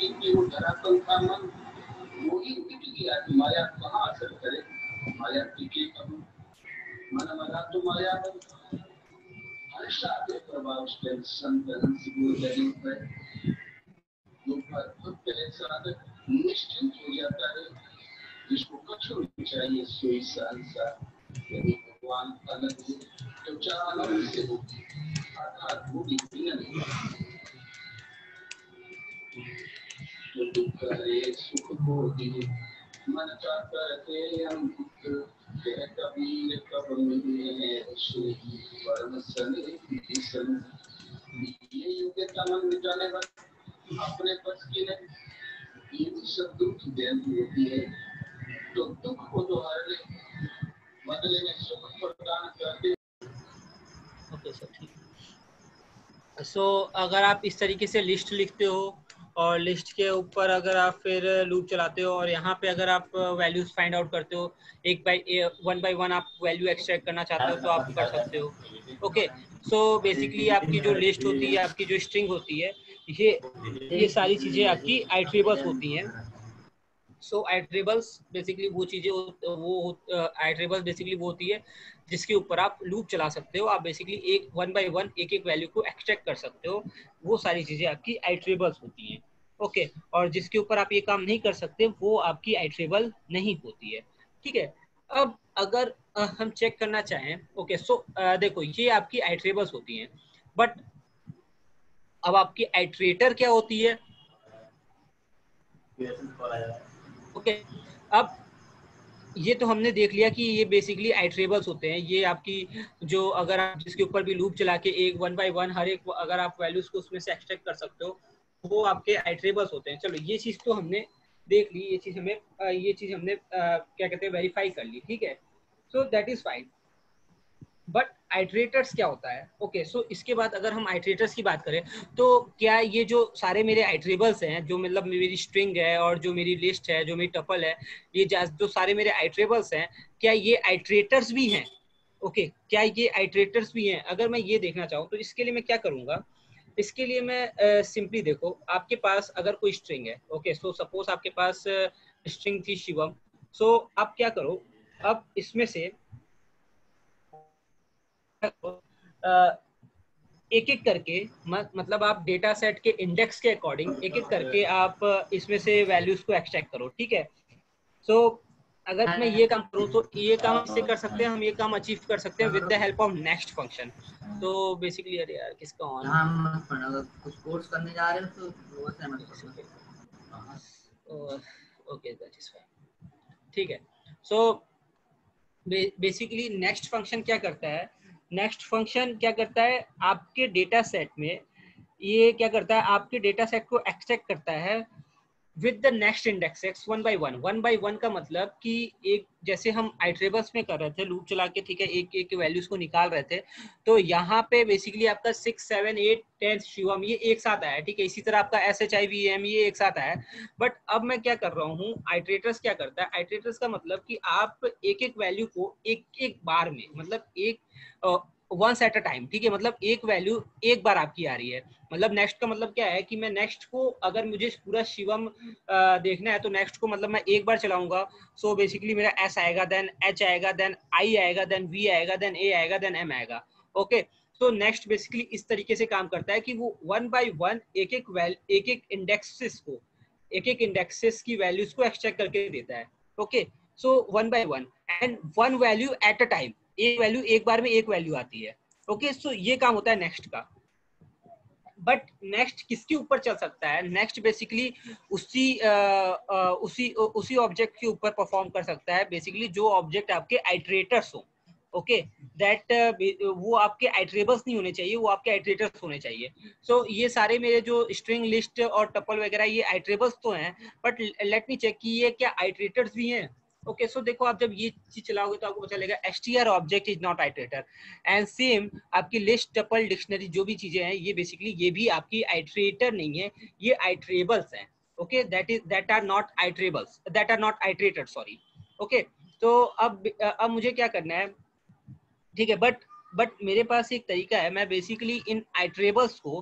देखिए वो जरा सा उठाना वही उठ गया कि माया कहाँ असर करे, माया की मन मना तो माया के प्रभाव से संतुलन निश्चिंत हो जाता है जिसको कुछ नहीं चाहिए सोई संसार। यदि भगवान अलग हो तो चार अलग से होगी अर्थात वो भी नहीं तो दुख करे सुख को दिए मन चाहता रहते हम कभी कब मिले वर्ण सन ये युग का मन मिटाने पर अपने पक्ष की नहीं इन सब दुख की जयंती होती है तो दुख को तो हर बदले में सुख प्रदान करते। ओके सर ठीक। सो अगर आप इस तरीके से लिस्ट लिखते हो और लिस्ट के ऊपर अगर आप फिर लूप चलाते हो और यहाँ पे अगर आप वैल्यूज फाइंड आउट करते हो एक बाई वन आप वैल्यू एक्सट्रैक्ट करना चाहते हो तो आप कर सकते हो। ओके सो बेसिकली आपकी जो लिस्ट होती है आपकी जो स्ट्रिंग होती है ये सारी चीज़ें आपकी आइट्रेबल्स होती हैं। सो आइट्रेबल्स बेसिकली वो चीज़ें वो होती है जिसके ऊपर आप लूप चला सकते हो। आप बेसिकली एक वन बाय वन एक एक वैल्यू को एक्सट्रैक्ट कर सकते हो। वो सारी चीज़ें आपकी आइट्रेबल्स होती हैं। ओके और जिसके ऊपर आप ये काम नहीं कर सकते वो आपकी आइट्रेबल नहीं होती है। ठीक है अब अगर हम चेक करना चाहें ओके सो देखो ये आपकी आइट्रेबल्स होती हैं बट अब आपकी आइट्रेटर क्या होती है। ओके अब ये तो हमने देख लिया कि ये बेसिकली आइट्रेबल्स होते हैं। ये आपकी जो अगर आप जिसके ऊपर भी लूप चला के एक वन बाय वन हर एक अगर आप वैल्यूज को उसमें से एक्सट्रैक्ट कर सकते हो वो आपके आइट्रेबल्स होते हैं। चलो ये चीज़ तो हमने देख ली, ये चीज़ हमने क्या कहते हैं वेरीफाई कर ली। ठीक है so that is fine but iterators क्या होता है। ओके सो इसके बाद अगर हम आइट्रेटर्स की बात करें तो क्या ये जो सारे मेरे आइट्रेबल्स हैं जो मतलब मेरी स्ट्रिंग है और जो मेरी लिस्ट है जो मेरी टपल है ये जो सारे मेरे आइट्रेबल्स हैं क्या ये आइट्रेटर्स भी हैं। ओके क्या ये आइट्रेटर्स भी हैं। अगर मैं ये देखना चाहूँ तो इसके लिए मैं क्या करूँगा, इसके लिए मैं सिंपली देखो आपके पास अगर कोई स्ट्रिंग है। ओके सो सपोज आपके पास स्ट्रिंग थी शिवम। सो आप क्या करो अब इसमें से एक एक करके मतलब आप डेटा सेट के इंडेक्स के अकॉर्डिंग एक एक करके आप इसमें से वैल्यूज को एक्सट्रैक्ट करो। ठीक है सो अगर मैं ये काम करूँ तो ये काम इससे कर सकते हैं, हम ये काम अचीव कर सकते हैं with the help of next function. तो बेसिकली अरे यार किसका ऑन कुछ कोर्स करने जा रहे हो तो ओके दैट इज फाइन। ठीक है सो बेसिकली नेक्स्ट फंक्शन क्या करता है, नेक्स्ट फंक्शन क्या करता है आपके डेटा सेट में ये क्या करता है आपके डेटा सेट को एक्सट्रैक्ट करता है with the next index x one by one. One by one का मतलब कि एक जैसे हम आइट्रेबल्स में कर रहे थे लूप चला के ठीक है एक एक वैल्यूज को निकाल रहे थे तो यहाँ पे बेसिकली आपका 6 7 8 10 शिवम ये एक साथ आया। ठीक है इसी तरह आपका SHIVM ये एक साथ आया बट अब मैं क्या कर रहा हूँ आइट्रेटर्स क्या करता है, आइट्रेटर्स का मतलब कि आप एक एक वैल्यू को एक एक बार में मतलब एक वंस एट अ टाइम। ठीक है मतलब एक वैल्यू एक बार आपकी आ रही है। मतलब नेक्स्ट का मतलब क्या है कि मैं नेक्स्ट को अगर मुझे पूरा शिवम देखना है तो नेक्स्ट को मतलब मैं एक बार चलाऊंगा। सो बेसिकली मेरा S आएगा देन H आएगा देन I आएगा देन V आएगा देन A आएगा देन M आएगा। ओके सो नेक्स्ट बेसिकली इस तरीके से काम करता है कि वो वन बाई वन एक एक इंडेक्सेस को एक इंडेक्सेस की वैल्यूज को एक्सट्रैक्ट करके देता है। Okay so one by one and one value at a time, एक वैल्यू एक बार में एक वैल्यू आती है। ओके सो ये काम होता है नेक्स्ट का। बट नेक्स्ट किसके ऊपर चल सकता है, नेक्स्ट बेसिकली उसी ऑब्जेक्ट के ऊपर परफॉर्म कर सकता है बेसिकली जो ऑब्जेक्ट आपके आइट्रेटर्स हो। ओके दैट वो आपके आइट्रेबल्स नहीं होने चाहिए, वो आपके आइट्रेटर्स होने चाहिए। सो ये सारे मेरे जो स्ट्रिंग लिस्ट और टपल वगैरह ये आइट्रेबल्स तो हैं बट लेट मी चेक कि ये क्या आइट्रेटर्स भी हैं। ओके सो देखो आप जब ये चीज चलाओगे तो आपको पता चलेगा str object is not iterator and same आपकी लिस्ट टपल डिक्शनरी जो भी चीजें हैं ये बेसिकली ये भी आपकी आइट्रेटर नहीं है, ये आइट्रेबल्स हैं। Okay that are not iterator sorry. Okay तो अब मुझे क्या करना है ठीक है बट बट मेरे पास एक तरीका है, मैं बेसिकली इन आइटरेबल्स को,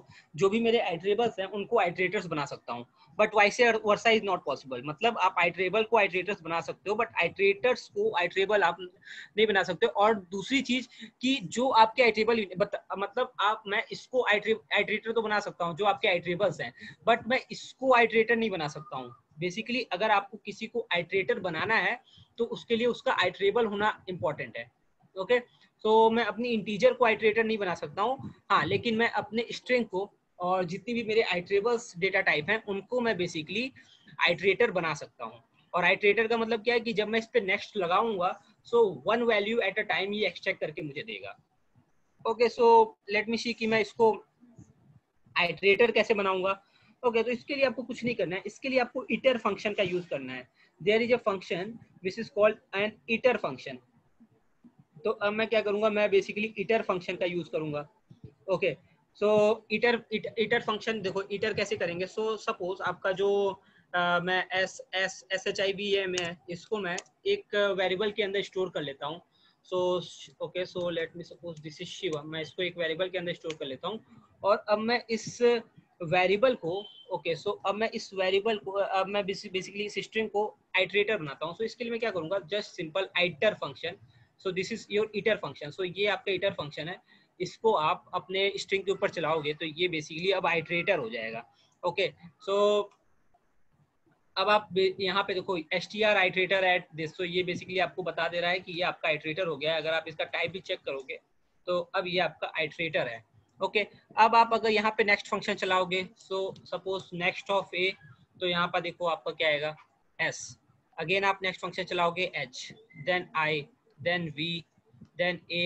जो भी मेरे आइटरेबल्स हैं उनको आइटरेटर्स बना सकता हूँ, but vice versa is not possible. मतलब आप आइटरेबल को आइटरेटर्स बना सकते हो, बट आइटरेटर्स को आइटरेबल आप नहीं बना सकते। और दूसरी चीज कि जो आपके आइटरेबल, मतलब आप, मैं इसको आइटरेटर तो बना सकता हूँ जो आपके आइटरेबल्स हैं, बट मैं इसको आइटरेटर नहीं बना सकता हूँ। बेसिकली अगर आपको किसी को आइटरेटर बनाना है तो उसके लिए उसका आइटरेबल होना इम्पोर्टेंट है। ओके, तो मैं अपनी इंटीजर को आइटरेटर नहीं बना सकता हूँ, हाँ, लेकिन मैं अपने स्ट्रिंग को और जितनी भी मेरे आइटरेबल्स डेटा टाइप हैं उनको मैं बेसिकली आइटरेटर बना सकता हूँ। और आइटरेटर का मतलब क्या है कि जब मैं इस पर नेक्स्ट लगाऊंगा so one value at a time ये एक्सट्रैक्ट करके मुझे देगा। ओके, सो लेट मी सी कि मैं इसको आइटरेटर कैसे बनाऊंगा। ओके, तो इसके लिए आपको कुछ नहीं करना है, इसके लिए आपको इटर फंक्शन का यूज करना है। There is a function which is called an iter function. तो अब मैं क्या करूँगा, मैं बेसिकली इटर फंक्शन का यूज करूँगा। ओके, सो इटर फंक्शन देखो इटर कैसे करेंगे। सो सपोज आपका जो मैं SHIVM है इसको मैं एक वेरिएबल के अंदर स्टोर कर लेता हूँ। So okay, so let me suppose this is Shivam, मैं इसको एक वेरिएबल के अंदर स्टोर कर लेता हूँ। और अब मैं इस वेरिएबल को, ओके, सो अब मैं इस वेरिएबल को, अब मैं बेसिकली इस स्ट्रिंग को आइटरेटर बनाता हूँ। सो इसके लिए मैं क्या करूँगा, just simple iter function. So this is your iter function. So ये आपका इटर फंक्शन है, इसको आप अपने स्ट्रिंग के ऊपर चलाओगे तो ये बेसिकली अब आइटरेटर हो जाएगा। ओके, सो अब आप यहाँ पे देखो str आइटरेटर एट दिस, तो ये बेसिकली आपको बता दे रहा है कि ये आपका आइटरेटर हो गया है। अगर आप इसका टाइप भी चेक करोगे तो अब ये आपका आइटरेटर है। ओके, अब आप अगर यहाँ पे नेक्स्ट फंक्शन चलाओगे, so suppose next of a, तो यहाँ पर देखो आपका क्या आएगा s। अगेन आप नेक्स्ट फंक्शन चलाओगे h, then i, then v, then a,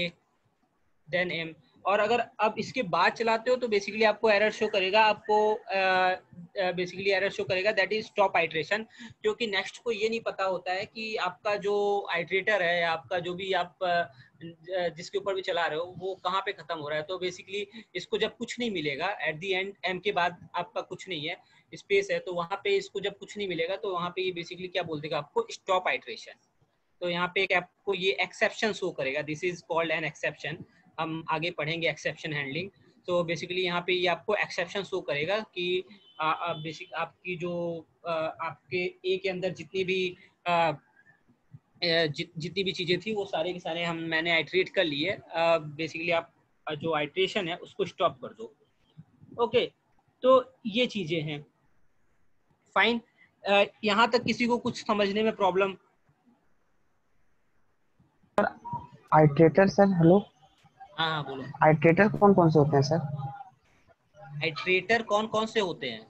then m। और अगर अब इसके बाद चलाते हो तो बेसिकली आपको एरर शो करेगा, आपको बेसिकली एरर शो करेगा दैट इज स्टॉप आइटरेशन, क्योंकि नेक्स्ट को ये नहीं पता होता है कि आपका जो आइटरेटर है, आपका जो भी आप जिसके ऊपर भी चला रहे हो वो कहाँ पे ख़त्म हो रहा है। तो बेसिकली इसको जब कुछ नहीं मिलेगा एट दी एंड, m के बाद आपका कुछ नहीं है, स्पेस है, तो वहाँ पे इसको जब कुछ नहीं मिलेगा तो वहाँ पे ये बेसिकली क्या बोल देगा आपको, स्टॉप आइटरेशन। तो यहाँ पे आपको ये एक्सेप्शन शो करेगा, this is called an exception. हम आगे पढ़ेंगे एक्सेप्शन हैंडलिंग। तो बेसिकली यहाँ पे ये आपको एक्सेप्शन शो करेगा कि बेसिक आपकी जो आपके ए के अंदर जितनी भी चीज़ें थी वो सारे के सारे मैंने आइटरेट कर लिए। बेसिकली आप जो आइटरेशन है उसको स्टॉप कर दो। ओके, तो ये चीज़ें हैं। फाइन, यहाँ तक किसी को कुछ समझने में प्रॉब्लम? Iterator sir, hello. हाँ बोलो। आइटरेटर कौन कौन से होते हैं सर? आइटरेटर कौन कौन से होते हैं?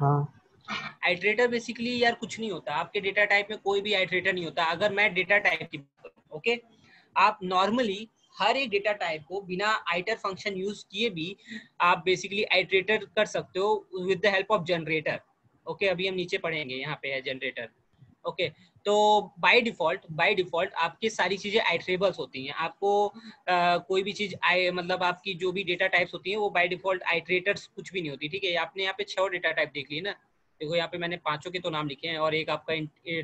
हाँ, आइटरेटर बेसिकली यार कुछ नहीं होता, आपके डेटा टाइप में कोई भी आइटरेटर नहीं होता। अगर मैं डेटा टाइप की, ओके, आप नॉर्मली हर एक डेटा टाइप को बिना आइटर फंक्शन यूज किए भी आप बेसिकली आइटरेटर कर सकते हो with the help of generator. Okay, अभी हम नीचे पढ़ेंगे, यहाँ पे है जनरेटर। ओके, तो बाय डिफॉल्ट आपकी सारी चीज़ें आइटरेबल्स होती हैं। आपको कोई भी चीज़ मतलब आपकी जो भी डेटा टाइप्स होती हैं वो बाय डिफॉल्ट आइटरेटर्स कुछ भी नहीं होती। ठीक है, आपने यहाँ पे 6 डेटा टाइप देख लिए ना, देखो यहाँ पे मैंने 5 के तो नाम लिखे हैं और एक आपका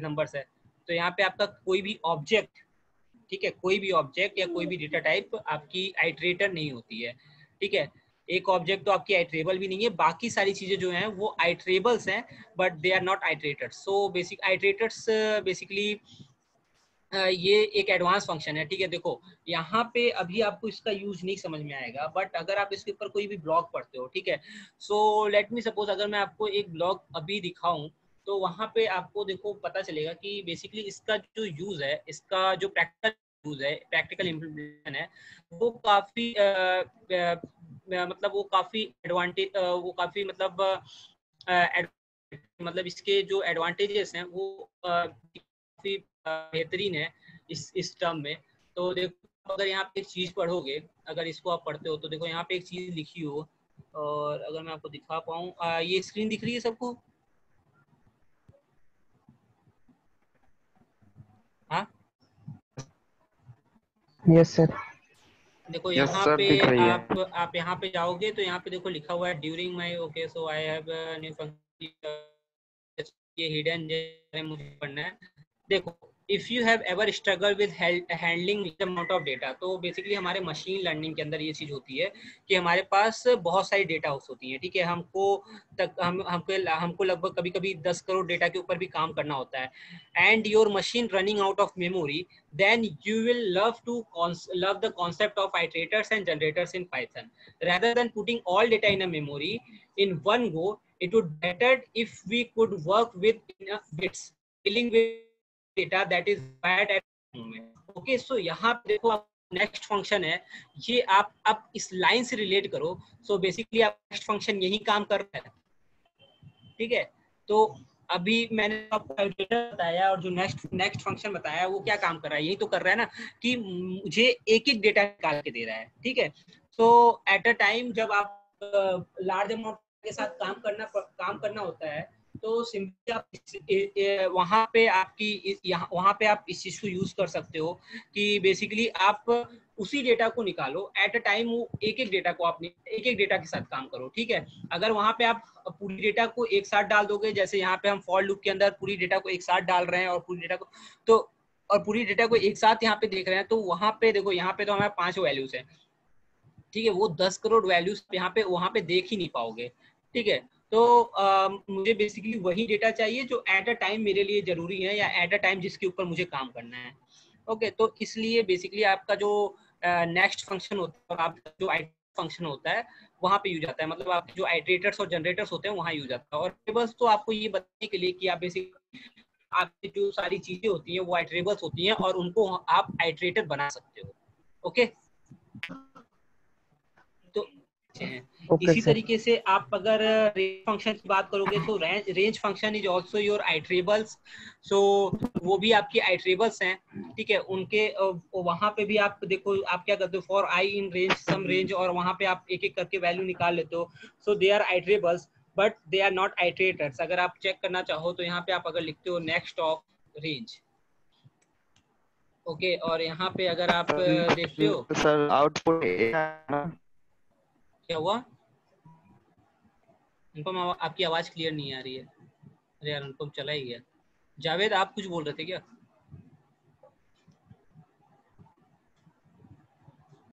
नंबर्स है। तो यहाँ पे आपका कोई भी ऑब्जेक्ट, ठीक है, कोई भी ऑब्जेक्ट या कोई भी डेटा टाइप आपकी आइटरेटर नहीं होती है। ठीक है, एक ऑब्जेक्ट तो आपकी आइटरेबल भी नहीं है, बाकी सारी चीज़ें जो हैं वो आइटरेबल्स हैं but they are not iterators. So basic iterators basically ये एक एडवांस फंक्शन है। ठीक है, देखो यहाँ पे अभी आपको इसका यूज नहीं समझ में आएगा, बट अगर आप इसके ऊपर कोई भी ब्लॉग पढ़ते हो, ठीक है, सो लेट मी सपोज अगर मैं आपको एक ब्लॉग अभी दिखाऊँ तो वहाँ पे आपको देखो पता चलेगा कि बेसिकली इसका जो यूज़ है, इसका जो प्रैक्टिकल इम्प्लीमेंटेशन है वो काफ़ी मतलब वो काफ़ी मतलब इसके जो एडवांटेजेस हैं वो काफ़ी बेहतरीन है इस टर्म में। तो देखो अगर यहाँ पे एक चीज़ पढ़ोगे, अगर इसको आप पढ़ते हो तो देखो यहाँ पे एक चीज़ लिखी हो, और अगर मैं आपको दिखा पाऊँ, ये स्क्रीन दिख रही है सबको? हाँ, यस सर। देखो यहाँ पे आप यहाँ पे जाओगे तो यहाँ पे देखो लिखा हुआ है during my, okay, so I have new function, ये हिडन है, मुझे पढ़ना है। देखो if you have ever struggle with handling amount of data, तो बेसिकली हमारे मशीन लर्निंग के अंदर ये चीज़ होती है कि हमारे पास बहुत सारी डेटा हाउस होती है, ठीक है। हमको लगभग कभी कभी 10 करोड़ डेटा के ऊपर भी काम करना होता है। And your machine running out of memory, then you will love the concept of iterators and generators in Python rather than putting all data in a memory in one go. It would better if we could work with enough bits dealing with data that is bad at the moment. Okay, so यहाँ पे देखो आप next function है, ये आप इस line से relate करो। सो बेसिकली आप नेक्स्ट फंक्शन यही काम कर रहा है, ठीक है। तो अभी मैंने आपको आइटरेटर बताया और जो नेक्स्ट फंक्शन बताया वो क्या काम कर रहा है, यही तो कर रहा है ना कि मुझे एक एक डेटा निकाल के दे रहा है, ठीक है। तो एट अ टाइम जब आप लार्ज अमाउंट के साथ काम करना होता है तो सिंपली आप वहाँ पे आप इस चीज़ को यूज़ कर सकते हो कि बेसिकली आप उसी डेटा को निकालो एट अ टाइम, वो एक-एक डेटा को आपने एक-एक डेटा के साथ काम करो, ठीक है। अगर वहाँ पे आप पूरी डेटा को एक साथ डाल दोगे, जैसे यहाँ पे हम फॉर लूप के अंदर पूरी डेटा को एक साथ डाल रहे हैं और पूरी डेटा को एक साथ यहाँ पे देख रहे हैं, तो वहाँ पे देखो यहाँ पे तो हमारे 5 वैल्यूज है, ठीक है। वो 10 करोड़ वैल्यूज यहाँ पे वहाँ पे देख ही नहीं पाओगे, ठीक है। तो मुझे बेसिकली वही डेटा चाहिए जो एट अ टाइम मेरे लिए ज़रूरी है या एट अ टाइम जिसके ऊपर मुझे काम करना है। ओके, तो इसलिए बेसिकली आपका जो नेक्स्ट फंक्शन होता है, आपका जो आइटरेट फंक्शन होता है वहाँ पे यूज आता है, मतलब आपके जो आइटरेटर्स और जनरेटर्स होते हैं वहाँ यूज आता है। और टेबल्स तो आपको ये बताने के लिए कि आप बेसिकली आपकी जो सारी चीज़ें होती हैं वो आइटरेबल्स होती हैं और उनको आप आइटरेटर बना सकते हो। ओके, Okay, इसी तरीके से आप अगर रेंज फंक्शन की बात करोगे तो range function is also your iterables. So वो भी आपकी आइटरेबल्स हैं, ठीक है। उनके वहाँ पे भी आप देखो आप क्या करते हो, for I in range some range, और वहाँ पे आप एक एक करके वैल्यू निकाल लेते हो। So they are iterables but they are not iterators. अगर आप चेक करना चाहो तो यहाँ पे आप अगर लिखते हो नेक्स्ट ऑफ रेंज, ओके, और यहाँ पे अगर आप देखते हो सर आउटपुट क्या हुआ, अनुपम आपकी आवाज क्लियर नहीं आ रही है। अरे यार अनुपम चला ही गया। जावेद आप कुछ बोल रहे थे क्या?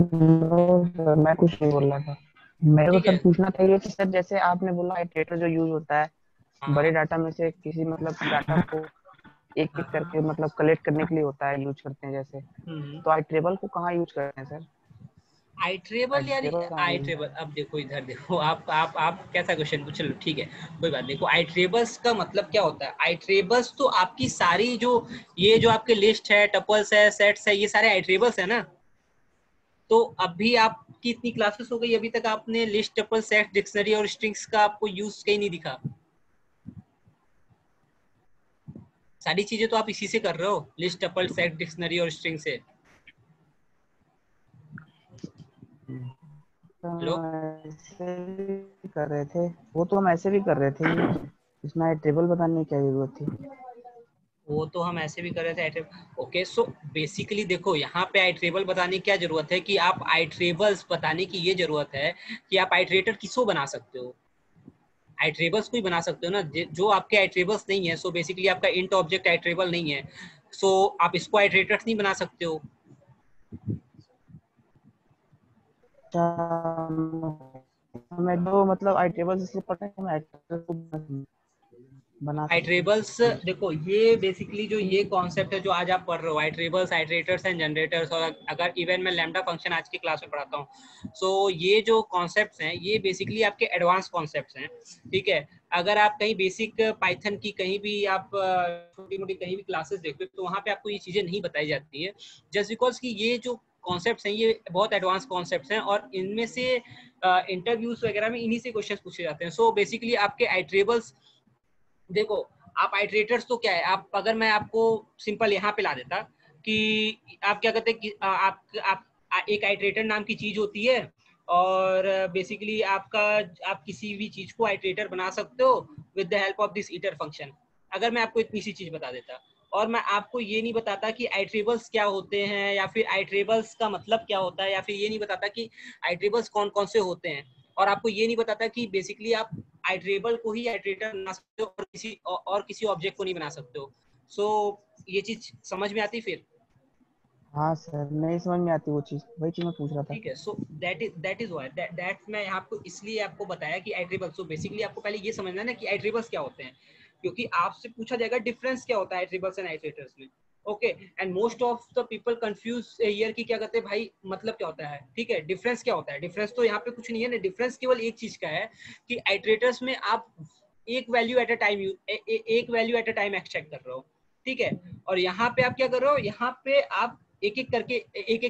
सर मैं कुछ नहीं बोल रहा था, मेरे को सर पूछना था ये कि सर जैसे आपने बोला आइटरेटर जो यूज होता है, हाँ, बड़े डाटा में से किसी मतलब डाटा को एक एक करके मतलब कलेक्ट करने के लिए होता है, यूज करते हैं जैसे। तो आइटरेबल को कहाँ यूज करते हैं सर? आइटरेबल यार आइटरेबल, अब देखो इधर देखो आप कैसा क्वेश्चन पूछ, चलो ठीक है कोई बात। देखो आइटरेबल्स का मतलब क्या होता है? आइटरेबल्स तो आपकी सारी जो आपके लिस्ट है, टपल्स है, सेट्स है, ये सारे आइटरेबल्स है ना। तो अभी आपकी इतनी क्लासेस हो गई, अभी तक आपने लिस्ट, टपल, सेट, डिक्शनरी और स्ट्रिंग्स का आपको यूज कहीं नहीं दिखा। सारी चीजें तो आप इसी से कर रहे हो, लिस्ट, टपल, सेट, डिक्शनरी और स्ट्रिंग से। हेलो कर रहे थे वो तो हम ऐसे भी कर रहे थे, इसमें आइटरेबल बताने की क्या जरूरत थी? वो तो हम ऐसे भी कर रहे थे आइटरेबल। ओके, सो बेसिकली देखो यहाँ पे आइटरेबल बताने की क्या जरूरत है कि आप आइटरेबल्स बताने की ये जरूरत है कि आप आइटरेटर किसको बना सकते हो। आइटरेबल्स को ही बना सकते हो ना जो आपके आइटरेबल्स नहीं है। सो बेसिकली आपका इंट ऑब्जेक्ट आइटरेबल नहीं है, सो आप इसको आइटरेटर्स नहीं बना सकते हो। हमें दो मतलब आइटरेबल्स इसलिए पता है हम आइटरेटर को बना आइटरेबल्स। देखो ये बेसिकली जो ये कॉन्सेप्ट है जो आज आप पढ़ रहे हो, आइटरेबल्स, आइटरेटर्स एंड जनरेटर्स, और अगर इवन मैं लैम्डा फंक्शन आज की क्लास में पढ़ाता हूँ। सो ये जो कॉन्सेप्ट्स हैं ये बेसिकली आपके एडवांस कॉन्सेप्ट्स हैं, ठीक है। अगर आप कहीं बेसिक पाइथन की कहीं भी आप छोटी मोटी कहीं भी क्लासेस देखते हो तो वहाँ पे आपको ये चीज़ें नहीं बताई जाती है, जस्ट बिकॉज कि ये जो कॉन्सेप्ट्स हैं ये बहुत एडवांस कॉन्सेप्ट्स हैं और इनमें से इंटरव्यूज वगैरह में इन्हीं से क्वेश्चंस पूछे जाते हैं। सो बेसिकली आपके आइटरेबल्स, देखो आप आइटरेटर्स तो क्या है, आप अगर मैं आपको सिंपल यहाँ पे ला देता कि आप क्या कहते हैं कि आप एक आइटरेटर नाम की चीज़ होती है और बेसिकली आप किसी भी चीज़ को आइटरेटर बना सकते हो with the help of this iter function. अगर मैं आपको इतनी सी चीज़ बता देता और मैं आपको ये नहीं बताता कि आइटरेबल्स क्या होते हैं या फिर आइटरेबल्स का मतलब क्या होता है या फिर ये नहीं बताता कि आइटरेबल्स कौन कौन से होते हैं और आपको ये नहीं बताता कि बेसिकली आप आइटरेबल को ही आइटरेटर बना सकते हो और किसी ऑब्जेक्ट को नहीं बना सकते हो। सो ये चीज समझ में आती फिर? हाँ सर, नहीं समझ में आती वो चीज, वही चीज मैं पूछ रहा था। ठीक है, so that is why that मैं आपको इसलिए आपको बताया कि एट्रिबल्स। सो बेसिकली आपको पहले ये समझना ना कि एट्रिबल्स क्या होते हैं, क्योंकि आपसे पूछा जाएगा डिफरेंस क्या होता है एट्रिबल्स एंड आइटरेटर्स में। Okay, and most of the people confuse here कि क्या कहते हैं भाई मतलब क्या होता है। ठीक है, डिफरेंस क्या होता है? डिफरेंस तो यहाँ पे कुछ नहीं है ना, डिफरेंस केवल एक चीज का है कि आइटरेटर्स में आप एक value at a time extract कर रहे हो। ठीक है, और यहाँ पे आप क्या कर रहे हो, यहाँ पे आप एक एक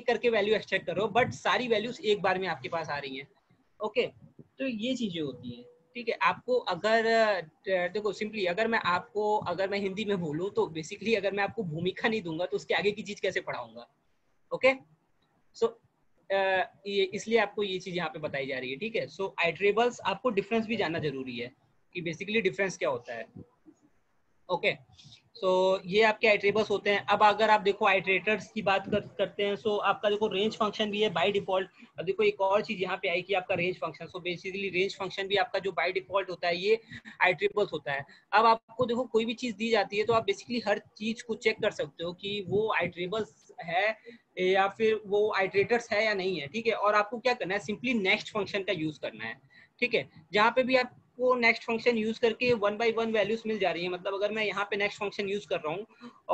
करके वैल्यू एक्सट्रैक्ट कर रहे हो, बट सारी वैल्यूज एक बार में आपके पास आ रही हैं। ओके, तो ये चीजें होती हैं। ठीक है, आपको अगर देखो सिंपली अगर मैं हिंदी में बोलूँ तो बेसिकली अगर मैं आपको भूमिका नहीं दूंगा तो उसके आगे की चीज कैसे पढ़ाऊंगा। ओके, सो ये इसलिए आपको ये चीज यहाँ पे बताई जा रही है। ठीक है, सो आइटरेबल्स आपको डिफरेंस भी जानना जरूरी है कि बेसिकली डिफरेंस क्या होता है। ओके, सो ये आपके आइटरेबल्स होते हैं। अब अगर आप देखो आइटरेटर्स की बात करते हैं, सो आपका देखो रेंज फंक्शन भी है बाय डिफॉल्ट। अब देखो एक और चीज यहाँ पे आई कि आपका range function. So basically range function भी आपका जो बाय डिफॉल्ट होता है ये आइटरेबल्स होता है। अब आपको देखो कोई भी चीज दी जाती है तो आप बेसिकली हर चीज को चेक कर सकते हो कि वो आइटरेबल्स है या फिर वो आइटरेटर्स है या नहीं है। ठीक है, और आपको क्या करना है, सिंपली नेक्स्ट फंक्शन का यूज करना है। ठीक है, जहाँ पे भी आप को नेक्स्ट फंक्शन यूज करके 1 by 1 वैल्यूज मिल जा रही है। मतलब अगर मैं यहाँ पे नेक्स्ट फंक्शन यूज कर रहा हूँ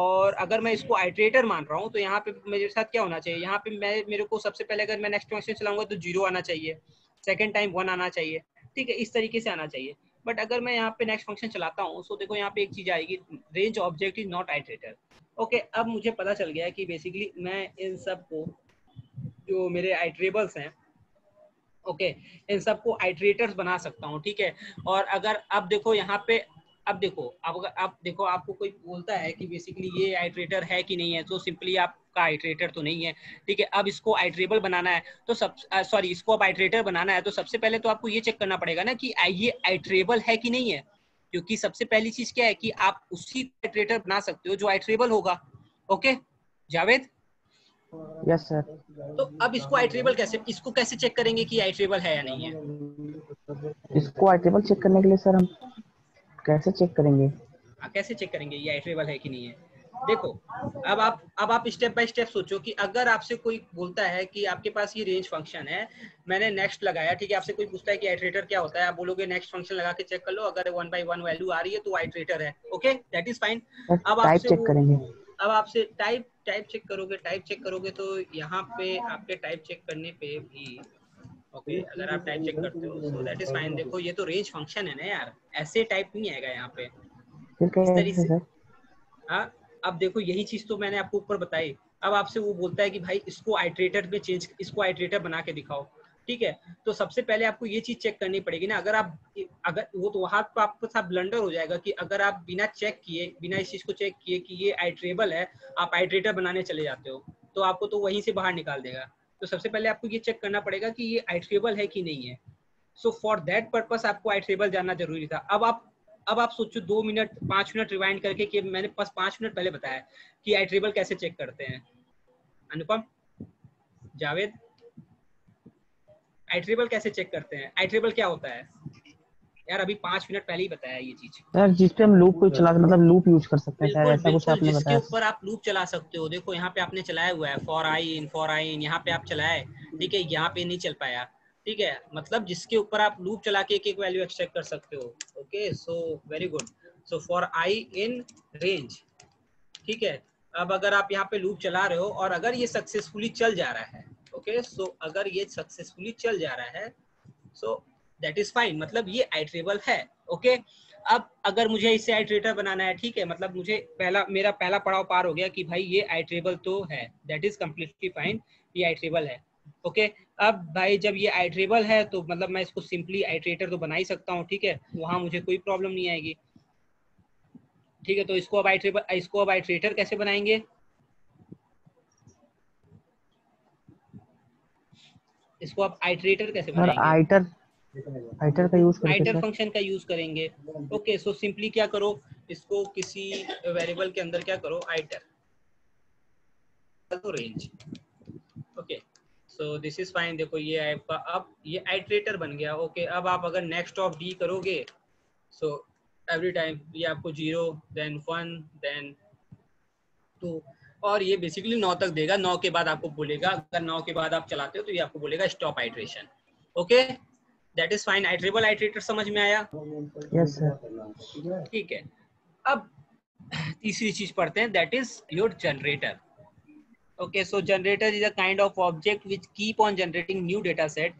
और अगर मैं इसको आइटरेटर मान रहा हूँ तो यहाँ पे मेरे साथ क्या होना चाहिए, यहाँ पे मेरे को सबसे पहले अगर मैं नेक्स्ट फंक्शन चलाऊंगा तो 0 आना चाहिए, सेकंड टाइम 1 आना चाहिए। ठीक है, इस तरीके से आना चाहिए। बट अगर मैं यहाँ पे नेक्स्ट फंक्शन चलाता हूँ तो देखो यहाँ पे एक चीज आएगी, range object is not iterator. Okay, अब मुझे पता चल गया कि बेसिकली मैं इन सब को जो मेरे आइटरेबल्स हैं, ओके इन सबको आइटरेटर्स बना सकता हूँ। ठीक है, और अगर आप देखो यहाँ पे, अब देखो आपको कोई बोलता है कि बेसिकली ये आइटरेटर है कि नहीं है, तो सिंपली आपका आइटरेटर तो नहीं है। ठीक है, अब इसको आइटरेबल बनाना है तो इसको अब आइटरेटर बनाना है तो सबसे पहले तो आपको ये चेक करना पड़ेगा ना कि ये आइटरेबल है कि नहीं है, क्योंकि सबसे पहली चीज क्या है कि आप उसी आइटरेटर बना सकते हो जो आइटरेबल होगा। ओके जावेद? Yes sir. तो अब इसको आइटरेबल कैसे चेक करेंगे कि आइटरेबल है या नहीं है? इसको आइटरेबल चेक करने के लिए सर हम कैसे चेक करेंगे ये आइटरेबल है कि नहीं है? देखो अब आप स्टेप बाय स्टेप सोचो कि अगर आपसे कोई बोलता है कि आपके पास ये रेंज फंक्शन है, मैंने नेक्स्ट लगाया। ठीक है, आपसे कोई पूछता है कि आइटरेटर क्या होता है, आप बोलोगे नेक्स्ट फंक्शन लगा के चेक कर लो, अगर 1 by 1 वैल्यू आ रही है तो आइटरेटर है। Okay, that is fine. अब आपसे टाइप चेक करोगे तो यहाँ पे आपके टाइप चेक करने पे भी ओके, अगर आप टाइप चेक करते हो सो दैट इज फाइन। देखो ये तो रेंज फंक्शन है ना यार, ऐसे टाइप नहीं आएगा यहाँ पे इस तरीके से। हाँ, अब देखो यही चीज तो मैंने आपको ऊपर बताई। अब आपसे वो बोलता है कि भाई इसको आइटरेटर बना के दिखाओ। ठीक है, तो सबसे पहले आपको ये चीज चेक करनी पड़ेगी ना। अगर वो तो वहाँ पर आपके साथ ब्लंडर हो जाएगा कि अगर आप बिना इस चीज को चेक किए कि ये आइटरेबल है आप आइटरेटर बनाने चले जाते हो तो आपको तो वहीं से बाहर निकाल देगा। तो सबसे पहले आपको ये चेक करना पड़ेगा कि ये आइटरेबल है कि नहीं है। सो फॉर दैट पर्पस आपको आइटरेबल जानना जरूरी था। अब आप सोचो 2 मिनट 5 मिनट रिवाइंड करके कि मैंने 5 मिनट पहले बताया कि आइटरेबल कैसे चेक करते हैं। अनुपम, जावेद, आइटरेबल कैसे चेक करते हैं? आइटरेबल क्या होता है यार, अभी 5 मिनट पहले ही बताया ये चीज सर, जिस पे हम लूप को चला मतलब लूप यूज कर सकते हैं सर, ऐसा कुछ आपने बताया। इसके ऊपर आप लूप चला सकते हो। देखो यहाँ पे आपने चलाया हुआ है फॉर आई इन यहाँ पे आप चलाए। ठीक है, यहाँ पे नहीं चल पाया। ठीक है, मतलब जिसके ऊपर आप लूप चला के एक वैल्यू एक्सट्रैक्ट कर सकते हो। Okay, so very good. So for I in range. ठीक है, अब अगर आप यहाँ पे लूप चला रहे हो और अगर ये सक्सेसफुली चल जा रहा है, ओके सो अगर ये सक्सेसफुली चल जा रहा है सो दैट इज फाइन, मतलब ये आइटरेबल है। ओके, अब अगर मुझे इसे आइटरेटर बनाना है, ठीक है, मतलब मुझे मेरा पहला पड़ाव पार हो गया कि भाई ये आइटरेबल तो है, दैट इज कम्प्लीटली फाइन, ये आइटरेबल है। ओके, अब भाई जब ये आइटरेबल है तो मतलब मैं इसको सिंपली आइटरेटर तो बना ही सकता हूँ। ठीक है, वहां मुझे कोई प्रॉब्लम नहीं आएगी। ठीक है, तो इसको अब आइटरेटर कैसे बनाएंगे? इसको आप आइटरेटर कैसे बनाएंगे? आइटर फंक्शन का यूज करेंगे। ओके, सो सिंपली क्या करो, इसको किसी वेरिएबल के अंदर क्या करो, आइटर तो range. Okay, so this is fine. देखो ये आपका अब ये आइटरेटर बन गया। ओके, अब आप अगर नेक्स्ट ऑफ d करोगे सो एवरी टाइम ये आपको 0 देन 1 देन 2 और ये बेसिकली 9 तक देगा। 9 के बाद आपको बोलेगा, अगर 9 के बाद आप चलाते हो तो ये आपको बोलेगा stop iteration. Okay, that is fine. Iterable iterator समझ में आया? Yes sir. ठीक है, अब तीसरी चीज पढ़ते हैं, that is your generator. Okay, so generator is a kind of object which keep on generating new data set,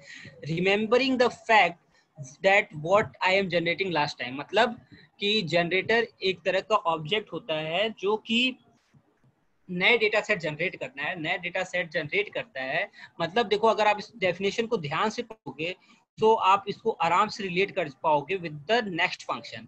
remembering the fact that what I am generating last time। मतलब कि generator एक तरह का ऑब्जेक्ट होता है जो कि नए डेटा सेट जनरेट करना है, नया डेटा सेट जनरेट करता है। मतलब देखो, अगर आप इस डेफिनेशन को ध्यान से पढ़ोगे तो आप इसको आराम से रिलेट कर पाओगे विद द नेक्स्ट फंक्शन।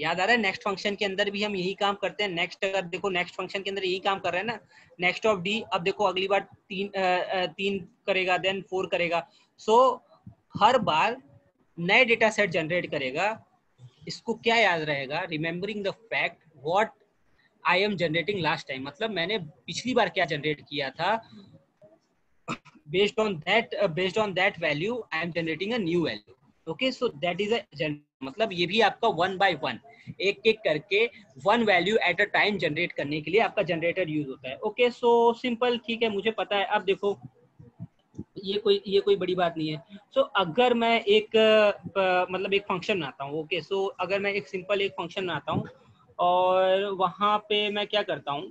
याद आ रहा है? नेक्स्ट फंक्शन के अंदर भी हम यही काम करते हैं। नेक्स्ट, अगर देखो नेक्स्ट फंक्शन के अंदर यही काम कर रहे हैं ना, नेक्स्ट ऑफ d। अब देखो अगली बार 3 करेगा, देन 4 करेगा। सो हर बार नए डेटा सेट जनरेट करेगा। इसको क्या याद रहेगा? Remembering the fact what I am generating last time. मतलब मैंने पिछली बार क्या जनरेट किया था, based on that value I am generating a new value. Okay, so that is a, मतलब ये भी आपका 1 by 1 एक करके 1 value at a time generate करने के लिए आपका जनरेटर यूज होता है। ओके, सो सिंपल, ठीक है, मुझे पता है। अब देखो ये कोई बड़ी बात नहीं है। सो अगर मैं एक फंक्शन बनाता हूँ। ओके, सो अगर मैं एक सिंपल फंक्शन बनाता हूँ और वहाँ पे मैं क्या करता हूँ,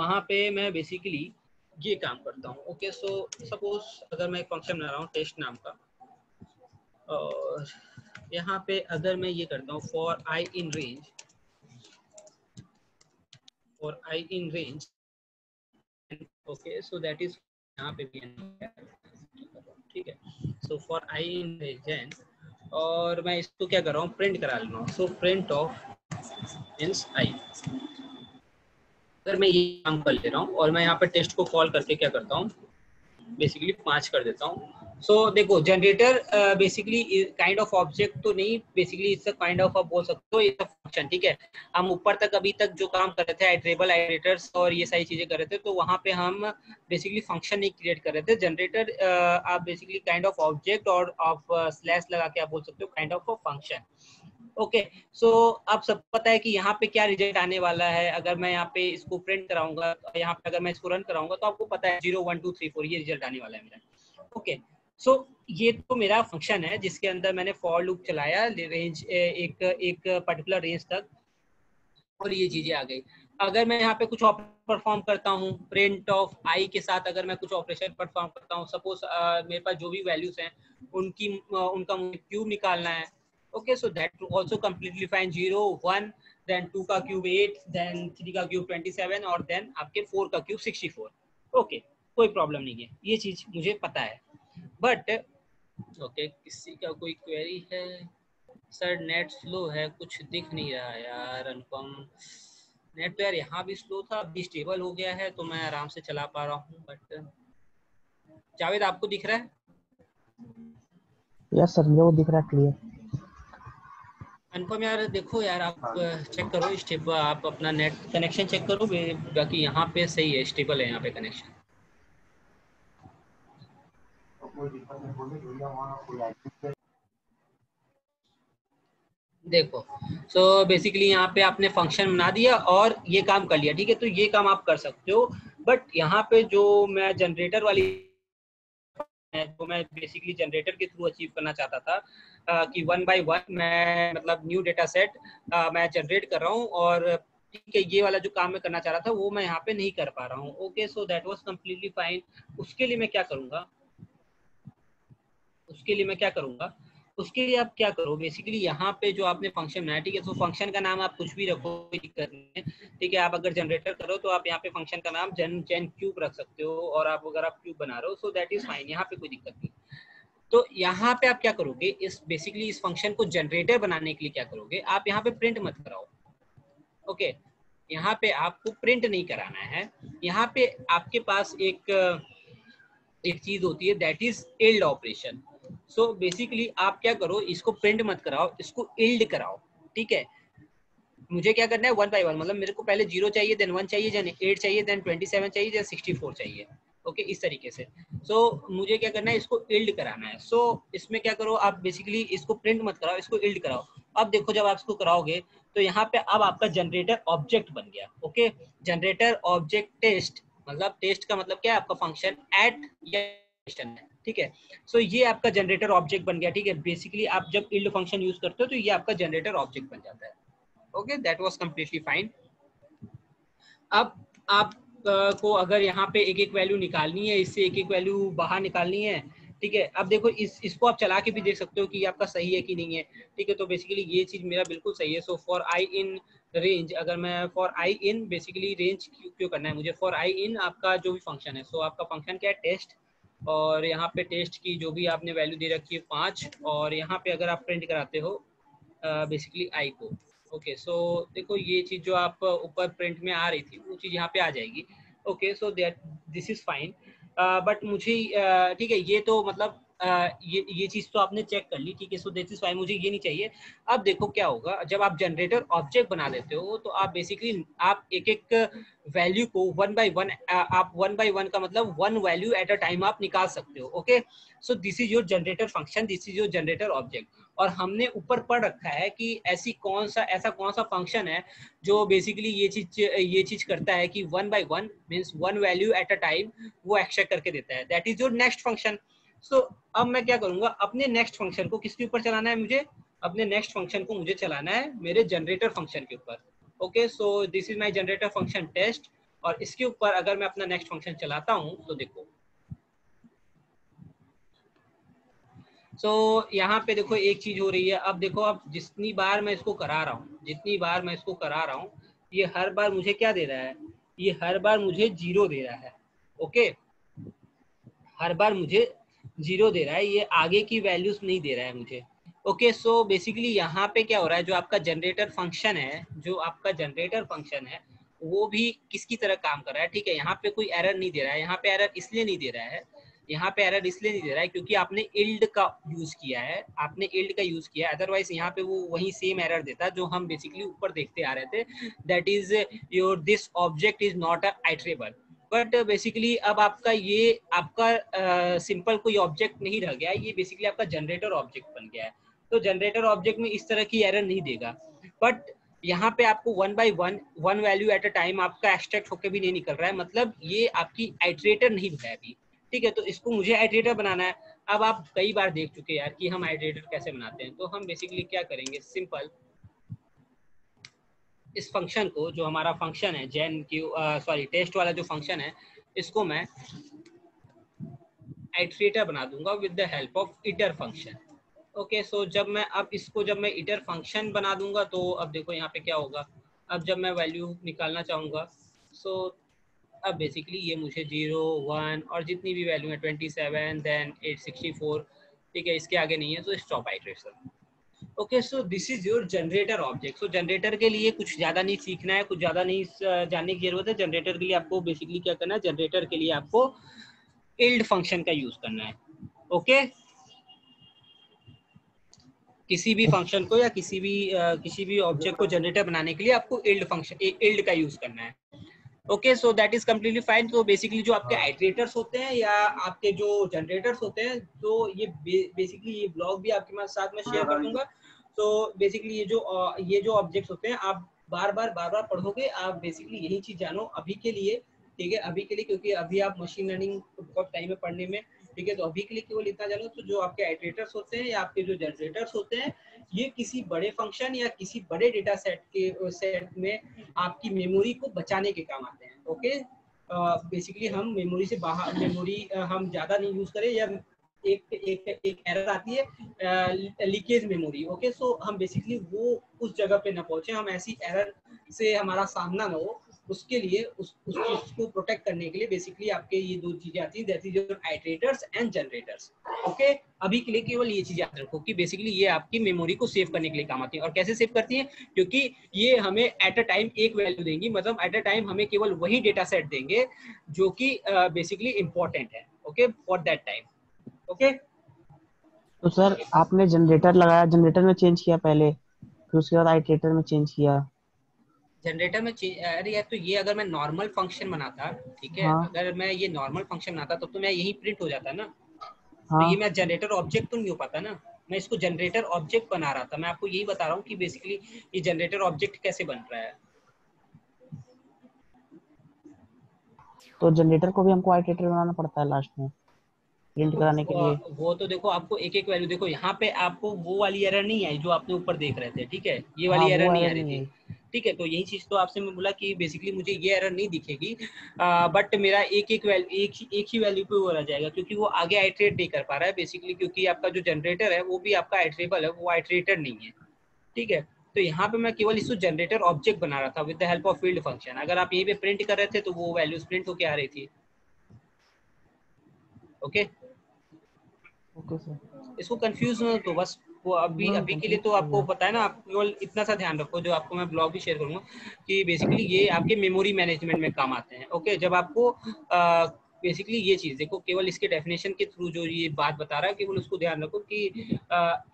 वहाँ पे मैं बेसिकली ये काम करता हूँ। ओके, सो सपोज अगर मैं एक फंक्शन बना रहा हूँ टेस्ट नाम का, और यहाँ पे अगर मैं ये करता हूँ for i in range, okay, so that is यहाँ पे भी, ठीक है। सो for i in range, और मैं इसको क्या कर रहा हूँ, प्रिंट करा लेना। So print of means i। अगर मैं ये काम कर ले रहा हूँ और मैं यहाँ पे टेस्ट को कॉल करके क्या करता हूँ, बेसिकली 5 कर देता हूँ। सो देखो generator basically kind of object तो नहीं, basically it's a kind of, आप बोल सकते हो इट्स अ फंक्शन। ठीक है, हम ऊपर तक अभी तक जो काम कर रहे थे, आइटरेबल आइटरेटर्स और ये सारी चीजें कर रहे थे, तो वहाँ पे हम बेसिकली फंक्शन नहीं क्रिएट कर रहे थे। जनरेटर आप बेसिकली काइंड ऑफ ऑब्जेक्ट और आप स्लैश लगा के आप बोल सकते हो kind of function. Okay, so आप सब पता है कि यहाँ पे क्या रिजल्ट आने वाला है। अगर मैं यहाँ पे इसको प्रिंट कराऊंगा, यहाँ पे अगर मैं इसको रन कराऊंगा, तो आपको पता है 0 1 2 3 4 ये रिजल्ट आने वाला है मेरा। ओके, सो ये तो मेरा फंक्शन है जिसके अंदर मैंने फॉर लूप चलाया रेंज एक पर्टिकुलर रेंज तक, और ये चीजें आ गई। अगर मैं यहाँ पे कुछ ऑपरेशन परफॉर्म करता हूँ प्रिंट ऑफ आई के साथ, अगर मैं कुछ ऑपरेशन परफॉर्म करता हूँ, सपोज मेरे पास जो भी वैल्यूज हैं उनका मुझे क्यूब निकालना है। Okay, so that also completely fine. 0 1, then 2 का क्यूब 8, देन 3 का क्यूब 27, और देन आपके 4 का क्यूब 64। ओके, कोई प्रॉब्लम नहीं है, ये चीज मुझे पता है। बट ओके, किसी का कोई क्वेरी है? सर नेट स्लो है, कुछ दिख नहीं रहा यार, अनुपम। नेट तो यार यहाँ भी स्लो था, अभी स्टेबल हो गया है तो मैं आराम से चला पा रहा हूँ। बट जावेद, आपको दिख रहा है? यस सर, मेरे को दिख रहा है क्लियर। अनुपम यार देखो यार, आप चेक करो स्टेबल, आप अपना नेट कनेक्शन चेक करो। बाकी यहाँ पे सही है, स्टेबल है यहाँ पे कनेक्शन। देखो सो बेसिकली यहाँ पे आपने फंक्शन बना दिया और ये काम कर लिया। ठीक है, तो ये काम आप कर सकते हो। बट यहाँ पे जो मैं जनरेटर वाली, तो मैं बेसिकली जनरेटर के थ्रू अचीव करना चाहता था कि 1 by 1 मैं, मतलब न्यू डेटा सेट मैं जनरेट कर रहा हूँ, और ठीक है ये वाला जो काम मैं करना चाह रहा था वो मैं यहाँ पे नहीं कर पा रहा हूँ। Okay, so that was completely fine. उसके लिए मैं क्या करूँगा, उसके लिए आप क्या करो, बेसिकली यहाँ पे जो आपने फंक्शन बनाया, ठीक है, तो फंक्शन का नाम आप कुछ भी रखो, कोई दिक्कत नहीं है। ठीक है, आप अगर जनरेटर करो तो आप यहाँ पे फंक्शन का नाम जन क्यूब रख सकते हो, और आप अगर आप क्यूब बना रहे हो सो दैट इज फाइन, यहाँ पे कोई दिक्कत नहीं। तो यहाँ पे आप क्या करोगे, इस बेसिकली इस फंक्शन को जनरेटर बनाने के लिए क्या करोगे, आप यहाँ पे प्रिंट मत कराओ। ओके, यहाँ पे आपको प्रिंट नहीं कराना है। यहाँ पे आपके पास एक चीज होती है, that is yield operation. So basically आप क्या करो, इसको प्रिंट मत कराओ, इसको इल्ड कराओ। ठीक है, मुझे क्या करना है 1 by 1, मतलब मेरे को पहले 0 चाहिए, देन 1 चाहिए, देन 8 चाहिए, देन 27 चाहिए, देन 64 चाहिए। ओके, इस तरीके से। सो मुझे क्या करना है, इसको इल्ड कराना है। सो इसमें क्या करो, आप बेसिकली इसको प्रिंट मत कराओ, इसको इल्ड कराओ। अब देखो जब आप इसको कराओगे तो यहाँ पे अब आपका जनरेटर ऑब्जेक्ट बन गया। ओके, जनरेटर ऑब्जेक्ट टेस्ट, मतलब टेस्ट का मतलब क्या है, आपका फंक्शन एट या ठीक है। सो ये आपका जनरेटर ऑब्जेक्ट बन गया। ठीक है, बेसिकली आप जब इल्ड फंक्शन यूज करते हो तो ये आपका जनरेटर ऑब्जेक्ट बन जाता है। Okay, that was completely fine. अब आप को अगर यहाँ पे एक एक वैल्यू निकालनी है, इससे एक एक वैल्यू बाहर निकालनी है। ठीक है, अब देखो इसको आप चला के भी देख सकते हो कि ये आपका सही है कि नहीं है। ठीक है, तो बेसिकली ये चीज मेरा बिल्कुल सही है। So for I in range, अगर मैं for I in basically range क्यों करना है मुझे, फॉर आई इन आपका जो भी फंक्शन है, सो आपका फंक्शन क्या है, टेस्ट, और यहाँ पे टेस्ट की जो भी आपने वैल्यू दे रखी है 5, और यहाँ पे अगर आप प्रिंट कराते हो बेसिकली आई को। ओके, सो देखो ये चीज़ जो आप ऊपर प्रिंट में आ रही थी वो चीज़ यहाँ पे आ जाएगी। Okay, so that this is fine. But मुझे ठीक है, ये तो मतलब ये चीज़ तो आपने चेक कर ली। ठीक है, सो दिस इज़ फाइन, मुझे ये नहीं चाहिए। अब देखो क्या होगा, जब आप जनरेटर ऑब्जेक्ट बना लेते हो तो आप बेसिकली आप एक एक वैल्यू को 1 बाई 1, आप 1 बाई 1 का मतलब 1 वैल्यू एट अ टाइम आप निकाल सकते हो। Okay, so this is your generator function, this is your generator object. और हमने ऊपर पढ़ रखा है कि ऐसा कौन सा फंक्शन है जो बेसिकली ये चीज करता है कि 1 by 1 means 1 value at a time वो एक्सट्रैक्ट करके देता है, that is your next function. So अब मैं क्या करूंगा, अपने नेक्स्ट फंक्शन को किसके ऊपर चलाना है मुझे, अपने नेक्स्ट फंक्शन को मुझे चलाना है मेरे जनरेटर फंक्शन के ऊपर। Okay, so this is my generator function test, और इसके ऊपर अगर मैं अपना नेक्स्ट फंक्शन चलाता हूं तो देखो, सो यहाँ पे देखो एक चीज हो रही है। अब देखो, अब जितनी बार मैं इसको करा रहा हूँ ये हर बार मुझे क्या दे रहा है, ये हर बार मुझे 0 दे रहा है। ओके, हर बार मुझे 0 दे रहा है, ये आगे की वैल्यूज नहीं दे रहा है मुझे। ओके, सो बेसिकली यहाँ पे क्या हो रहा है, जो आपका जनरेटर फंक्शन है वो भी किसकी तरह काम कर रहा है। ठीक है, यहाँ पे कोई एरर नहीं दे रहा है, यहाँ पे एरर इसलिए नहीं दे रहा है क्योंकि आपने इल्ड का यूज किया है, अदरवाइज यहाँ पे वो वही सेम एरर देता जो हम बेसिकली ऊपर देखते आ रहे थे, that is your this object is not iterable. But basically अब आपका ये आपका सिंपल कोई ऑब्जेक्ट नहीं रह गया, ये बेसिकली आपका जनरेटर ऑब्जेक्ट बन गया है। तो जनरेटर ऑब्जेक्ट में इस तरह की एरर नहीं देगा। बट यहाँ पे आपको 1 by 1 value at a time आपका एक्सट्रैक्ट होकर भी नहीं निकल रहा है, मतलब ये आपकी आइटरेटर नहीं बनाया अभी। ठीक है, तो इसको मुझे आइटरेटर बनाना है। अब आप कई बार देख चुके हैं यार कि हम आइटरेटर कैसे बनाते हैं, तो हम बेसिकली क्या करेंगे, सिंपल इस फंक्शन को, जो हमारा फंक्शन है टेस्ट वाला जो फंक्शन है, इसको मैं आइटरेटर बना दूंगा with the help of iter function. Okay, so जब मैं इटर फंक्शन बना दूंगा तो अब देखो यहाँ पे क्या होगा, अब जब मैं वैल्यू निकालना चाहूँगा, सो अब बेसिकली ये मुझे 0, 1 और जितनी भी वैल्यू है 27 देन 864। ठीक है, इसके आगे नहीं है तो stop iteration. Okay, so this is your generator object. So generator के लिए कुछ ज़्यादा नहीं सीखना है, कुछ ज़्यादा नहीं जानने की जरूरत है। जनरेटर के लिए आपको बेसिकली क्या करना है, जनरेटर के लिए आपको इल्ड फंक्शन का यूज करना है। ओके, किसी भी फंक्शन को या किसी भी ऑब्जेक्ट को जनरेटर बनाने के लिए आपको इल्ड का यूज करना है। Okay, so that is completely fine. तो बेसिकली जो आपके आइटरेटर्स होते हैं या आपके जो जनरेटर्स होते हैं, तो ये बेसिकली ये ब्लॉग भी आपके साथ में शेयर कर दूंगा। तो बेसिकली ये जो ऑब्जेक्ट्स होते हैं, आप बार बार पढ़ोगे, आप बेसिकली यही चीज जानो अभी के लिए। ठीक है, अभी के लिए, क्योंकि अभी आप मशीन लर्निंग बहुत टाइम है पढ़ने में। ठीक है, तो अभी के लिए केवल इतना जानो। तो जो आपके आइटरेटर्स होते हैं या आपके जो जनरेटर्स होते हैं, ये किसी बड़े फंक्शन या किसी बड़े डेटा सेट में आपकी मेमोरी को बचाने के काम आते हैं। ओके, बेसिकली हम मेमोरी से बाहर, मेमोरी हम ज्यादा नहीं यूज करें, या एक एरर आती है लीकेज मेमोरी। ओके, सो हम बेसिकली वो उस जगह पे ना पहुंचे, हम ऐसी एरर से हमारा सामना ना हो, उसके लिए उस चीज को प्रोटेक्ट करने के लिए बेसिकली आपके ये दो चीजें आती हैं, that is your iterators and generators. Okay, अभी के लिए केवल ये चीज याद रखो कि बेसिकली ये आपकी मेमोरी को सेव करने के लिए काम आती है। और कैसे सेव करती है, क्योंकि ये हमें एट अ टाइम एक वैल्यू देंगी, मतलब एट अ टाइम हमें केवल वही डेटा सेट देंगे जो कि बेसिकली इंपॉर्टेंट है। Okay, for that time. Okay, तो सर आपने जनरेटर लगाया, जनरेटर में चेंज किया पहले, फिर उसके बाद आइटरेटर में चेंज किया। जनरेटर में अरे यार, तो ये अगर मैं नॉर्मल फंक्शन बनाता, ठीक है, हाँ। अगर मैं ये नॉर्मल फंक्शन बनाता तब तो मैं यही प्रिंट हो जाता ना, हाँ। तो ये मैं जनरेटर ऑब्जेक्ट तो नहीं हो पाता ना, मैं इसको जनरेटर ऑब्जेक्ट बना रहा था। मैं आपको यही बता रहा हूँ कि बेसिकली ये जनरेटर ऑब्जेक्ट कैसे बन रहा है। तो जनरेटर को भी हमको आइटरेटर बनाना पड़ता है लास्ट में प्रिंट कराने के लिए। वो तो देखो आपको एक एक वैल्यू, देखो यहाँ पे आपको वो वाली एरर नहीं आई जो आपने ऊपर देख रहे थे, ठीक है, ये वाली एरर नहीं आ रही थी, ठीक है। तो यही चीज तो आपसे मैं बोला कि बेसिकली मुझे ये एरर नहीं दिखेगी, बट मेरा एक ही वैल्यू पे हो रह जाएगा, क्योंकि वो आगे आइटरेट नहीं कर पा रहा है बेसिकली, क्योंकि आपका जो जनरेटर है वो भी आपका आइटरेबल है, वो आइटरेटर नहीं है, ठीक है। तो यहाँ पे मैं केवल इसको जनरेटर ऑब्जेक्ट बना रहा था with the help of field function. अगर आप यहीं पे प्रिंट कर रहे थे तो वो वैल्यूज प्रिंट होके आ रही थी। ओके ओके सर, इसको कंफ्यूज ना तो बस वो अभी के लिए तो आपको पता है ना। आप केवल इतना सा ध्यान रखो, जो आपको मैं ब्लॉग भी शेयर करूंगा, कि बेसिकली ये आपके मेमोरी मैनेजमेंट में काम आते हैं। ओके, जब आपको बेसिकली ये चीज़ देखो, केवल इसके डेफिनेशन के थ्रू जो ये बात बता रहा है, केवल उसको ध्यान रखो कि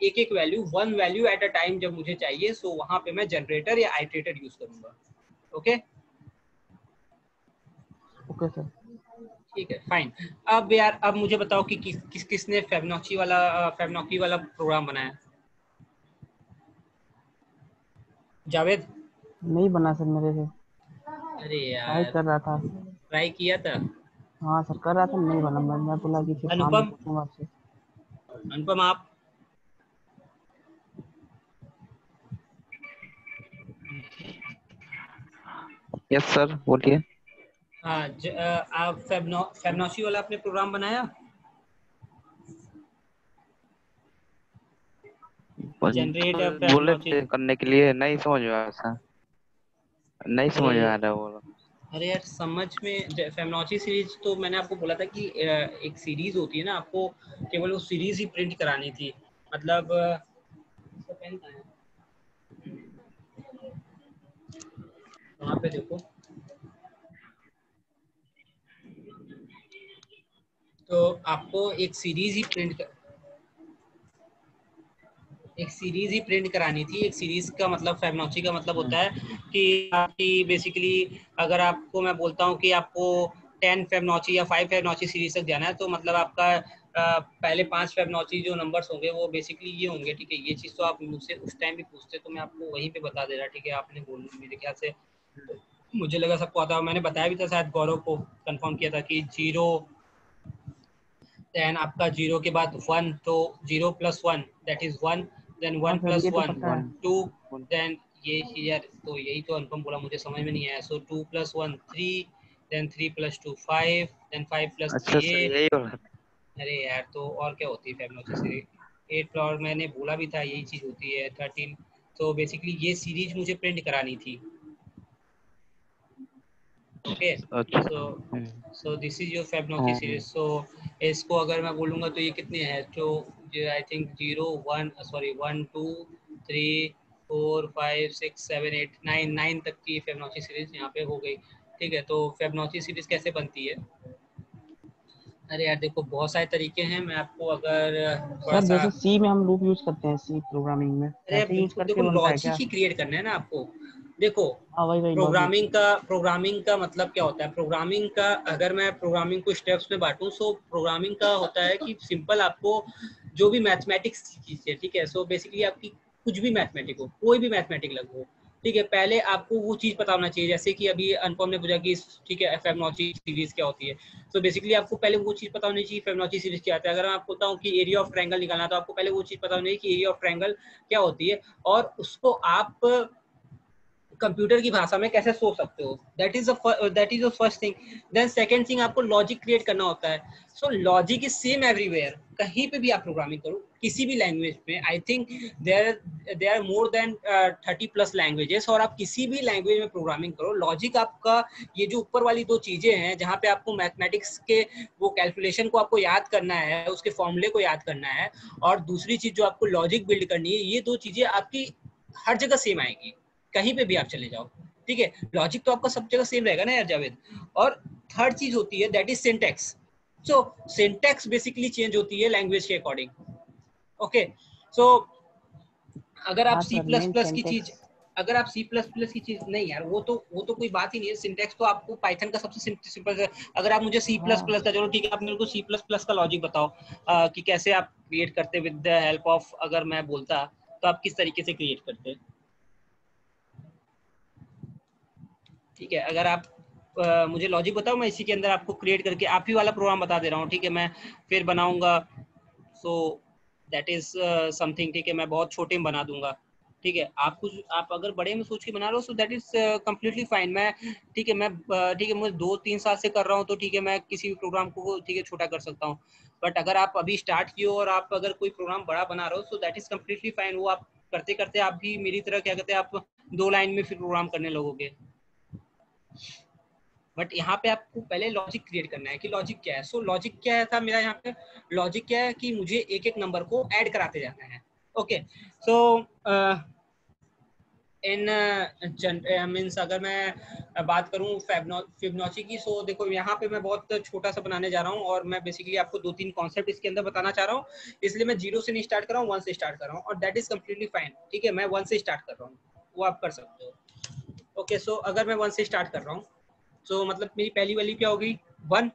एक एक value, one value at a time जब मुझे चाहिए, सो वहाँ पे मैं जनरेटर या आइटरेटर यूज करूँगा। ओके ओके सर, ठीक है, फाइन। अब यार अब मुझे बताओ कि किसने फेबनाची वाला प्रोग्राम बनाया? जावेद नहीं बना सर मेरे से। अरे यार ट्राई किया था। हाँ सर कर रहा था, नहीं बना। मैं बोला कि अनुपम आप यस सर बोलिए। हाँ, आप फेबनाची वाला आपने प्रोग्राम बनाया, जनरेट करने के लिए? नहीं समझ में आया सर, नहीं समझ में आ रहा वो। अरे यार समझ में, फेबनाची सीरीज तो मैंने आपको बोला था कि एक सीरीज होती है ना, आपको केवल वो सीरीज ही प्रिंट करानी थी। मतलब वहाँ पे देखो, तो आपको एक सीरीज ही प्रिंट करानी थी। एक सीरीज का मतलब, फेबनाची का मतलब होता है कि आपकी बेसिकली, अगर आपको मैं बोलता हूँ कि आपको 10 फेबनाची या 5 फेबनाची सीरीज तक जाना है, तो मतलब आपका पहले 5 फेबनाची जो नंबर्स होंगे वो बेसिकली ये होंगे, ठीक है। ये चीज़ तो आप मुझसे उस टाइम भी पूछते, तो मैं आपको वहीं पे बता दे रहा, ठीक है। आपने बोल, मेरे ख्याल से मुझे लगा सबको आता है, मैंने बताया भी था, शायद गौरव को कन्फर्म किया था कि 0 then आपका 0 के बाद 1, तो 0 + 1 that is 1, then 1 + 1 2, then ये यार तो यही तो अनुपम बोला, मुझे समझ में नहीं आया। सो 2 + 1 3, then 3 + 2 5, then 5 + 3 8। अरे यार तो और क्या होती है फेबनाची सीरीज? 8 और मैंने बोला भी था यही चीज होती है, 13। तो बेसिकली ये सीरीज मुझे प्रिंट करानी थी। Okay, so this is your Fibonacci series. So इसको अगर मैं बोलूँगा तो ये कितने हैं? तो आई थिंक 1 2 3 4 5 6 7 8 9 तक की फेबनाची सीरीज यहाँ पे हो गई, ठीक है। तो फेबनाची सीरीज कैसे बनती है? अरे यार देखो बहुत सारे तरीके हैं। मैं आपको अगर सर, जैसे सी में हम लूप यूज करते हैं, सी प्रोग्रामिंग में, अरे यूज करते हैं, लॉजिक ही क्रिएट करना है ना आपको। देखो प्रोग्रामिंग का मतलब क्या होता है? प्रोग्रामिंग का, अगर मैं प्रोग्रामिंग को स्टेप्स में बांटूं, सो प्रोग्रामिंग का होता है कि सिंपल आपको जो भी मैथमेटिक्स सीखिए, ठीक है। सो बेसिकली आपकी कुछ भी मैथमेटिक हो, कोई भी मैथमेटिक लग हो, ठीक है, पहले आपको वो चीज़ पता होना चाहिए। जैसे कि अभी अनुपम ने पूछा कि ठीक है फेबनाची सीरीज क्या होती है, तो बेसिकली आपको पहले वो चीज़ पता होनी चाहिए फेबनाची सीरीज क्या होता है। अगर मैं आपको बताऊँ कि एरिया ऑफ ट्रायंगल निकालना, तो आपको पहले वो चीज़ पता होनी चाहिए कि एरिया ऑफ ट्रायंगल क्या होती है, और उसको आप कंप्यूटर की भाषा में कैसे सोच सकते हो। That is the first thing. Then second thing, आपको लॉजिक क्रिएट करना होता है। So logic is same everywhere, कहीं पे भी आप प्रोग्रामिंग करो, किसी भी लैंग्वेज में। I think there are more than 30+ languages, और आप किसी भी लैंग्वेज में प्रोग्रामिंग करो, लॉजिक आपका ये जो ऊपर वाली दो चीज़ें हैं, जहाँ पे आपको मैथमेटिक्स के वो कैलकुलेशन को आपको याद करना है, उसके फॉर्मूले को याद करना है, और दूसरी चीज़ जो आपको लॉजिक बिल्ड करनी है, ये दो चीज़ें आपकी हर जगह सेम आएगी, कहीं पे भी आप चले जाओ, ठीक है। लॉजिक तो आपका सब जगह सेम रहेगा ना यार जावेद। और थर्ड चीज होती है that is syntax. So syntax basically change होती है लैंग्वेज के अकॉर्डिंग। ओके, सो अगर आप C++ की चीज अगर आप C++ की चीज नहीं यार, वो तो कोई बात ही नहीं है। सिंटेक्स तो आपको पाइथन का सबसे सिंपल, अगर आप मुझे C++ का, चलो ठीक है, आप मेरे को C++ का लॉजिक बताओ कि कैसे आप क्रिएट करते विद द हेल्प ऑफ, अगर मैं बोलता तो आप किस तरीके से क्रिएट करते। ठीक है, अगर आप मुझे लॉजिक बताओ, मैं इसी के अंदर आपको क्रिएट करके आप ही वाला प्रोग्राम बता दे रहा हूँ। ठीक है, मैं फिर बनाऊंगा, सो दैट इज समथिंग। ठीक है, मैं बहुत छोटे में बना दूंगा। ठीक है, आप कुछ, आप अगर बड़े में सोच के बना रहे हो so that is completely fine. मैं ठीक है, मैं 2-3 साल से कर रहा हूँ तो ठीक है, मैं किसी भी प्रोग्राम को ठीक है छोटा कर सकता हूँ। बट अगर आप अभी स्टार्ट किए हो और आप अगर कोई प्रोग्राम बड़ा बना रहे हो so that is completely fine. वो आप करते करते आप भी मेरी तरह क्या कहते हैं, आप 2 लाइन में फिर प्रोग्राम करने लगोगे। बट यहाँ पे आपको पहले लॉजिक क्रिएट करना है कि लॉजिक क्या है। सो लॉजिक क्या था मेरा यहाँ पे, लॉजिक क्या है कि मुझे एक एक नंबर को ऐड कराते जाना है। ओके, सो मीन्स अगर मैं बात करूँ फिबोनाची की, सो देखो यहाँ पे मैं बहुत छोटा सा बनाने जा रहा हूँ और मैं बेसिकली आपको 2-3 कॉन्सेप्ट इसके अंदर बताना चाह रहा हूँ, इसलिए मैं 0 से नहीं स्टार्ट कर रहा हूँ, 1 से स्टार्ट कर रहा हूँ और दैट इज कम्प्लीटली फाइन। ठीक है, मैं 1 से स्टार्ट कर रहा हूँ, वो आप कर सकते हो। ओके, सो अगर मैं 1 से स्टार्ट कर रहा हूँ तो मतलब मेरी पहली वैल्यू क्या होगी, 1।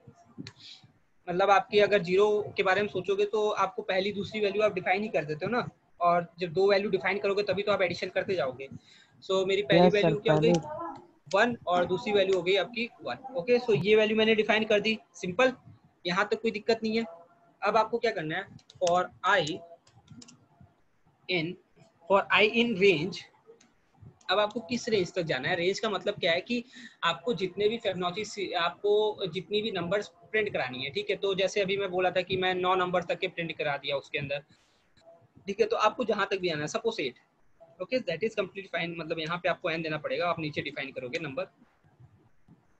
मतलब आपकी अगर 0 के बारे में सोचोगे तो आपको पहली दूसरी वैल्यू आप डिफाइन ही कर देते हो ना, और जब 2 वैल्यू डिफाइन करोगे तभी तो आप एडिशन करते जाओगे। सो मेरी पहली वैल्यू क्या हो गई, 1 और दूसरी वैल्यू हो गई आपकी 1। ओके, सो ये वैल्यू मैंने डिफाइन कर दी, सिंपल, यहाँ तक कोई दिक्कत नहीं है। अब आपको क्या करना है, फॉर आई इन रेंज। अब आपको किस रेंज तक जाना है, रेंज का मतलब क्या है कि आपको जितने भी फिबोनाची, आपको जितनी भी नंबर्स प्रिंट करानी है। ठीक है, तो जैसे अभी मैं बोला था कि मैं 9 नंबर तक के प्रिंट करा दिया उसके अंदर। ठीक है, तो आपको जहां तक भी जाना है, suppose 8। Okay, that is complete fine. मतलब यहाँ पे आपको एन देना पड़ेगा, आप नीचे डिफाइन करोगे नंबर,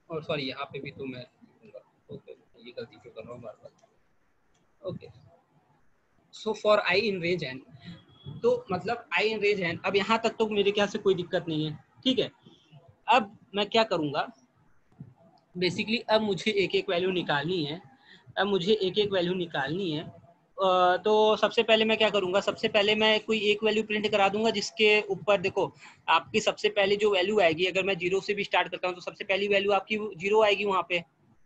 और सॉरी यहाँ पे भी तो मैं ये गलती क्यों कर रहा हूँ बार बार। Okay, so for I in range N, तो मतलब आई इन रेंज है। अब यहाँ तक तो मेरे ख्याल से कोई दिक्कत नहीं है। ठीक है, अब मैं क्या करूँगा बेसिकली, अब मुझे एक वैल्यू निकालनी है, तो सबसे पहले मैं क्या करूँगा, सबसे पहले मैं कोई एक वैल्यू प्रिंट करा दूंगा जिसके ऊपर देखो आपकी सबसे पहले जो वैल्यू आएगी, अगर मैं 0 से भी स्टार्ट करता हूँ तो सबसे पहली वैल्यू आपकी 0 आएगी वहाँ पे।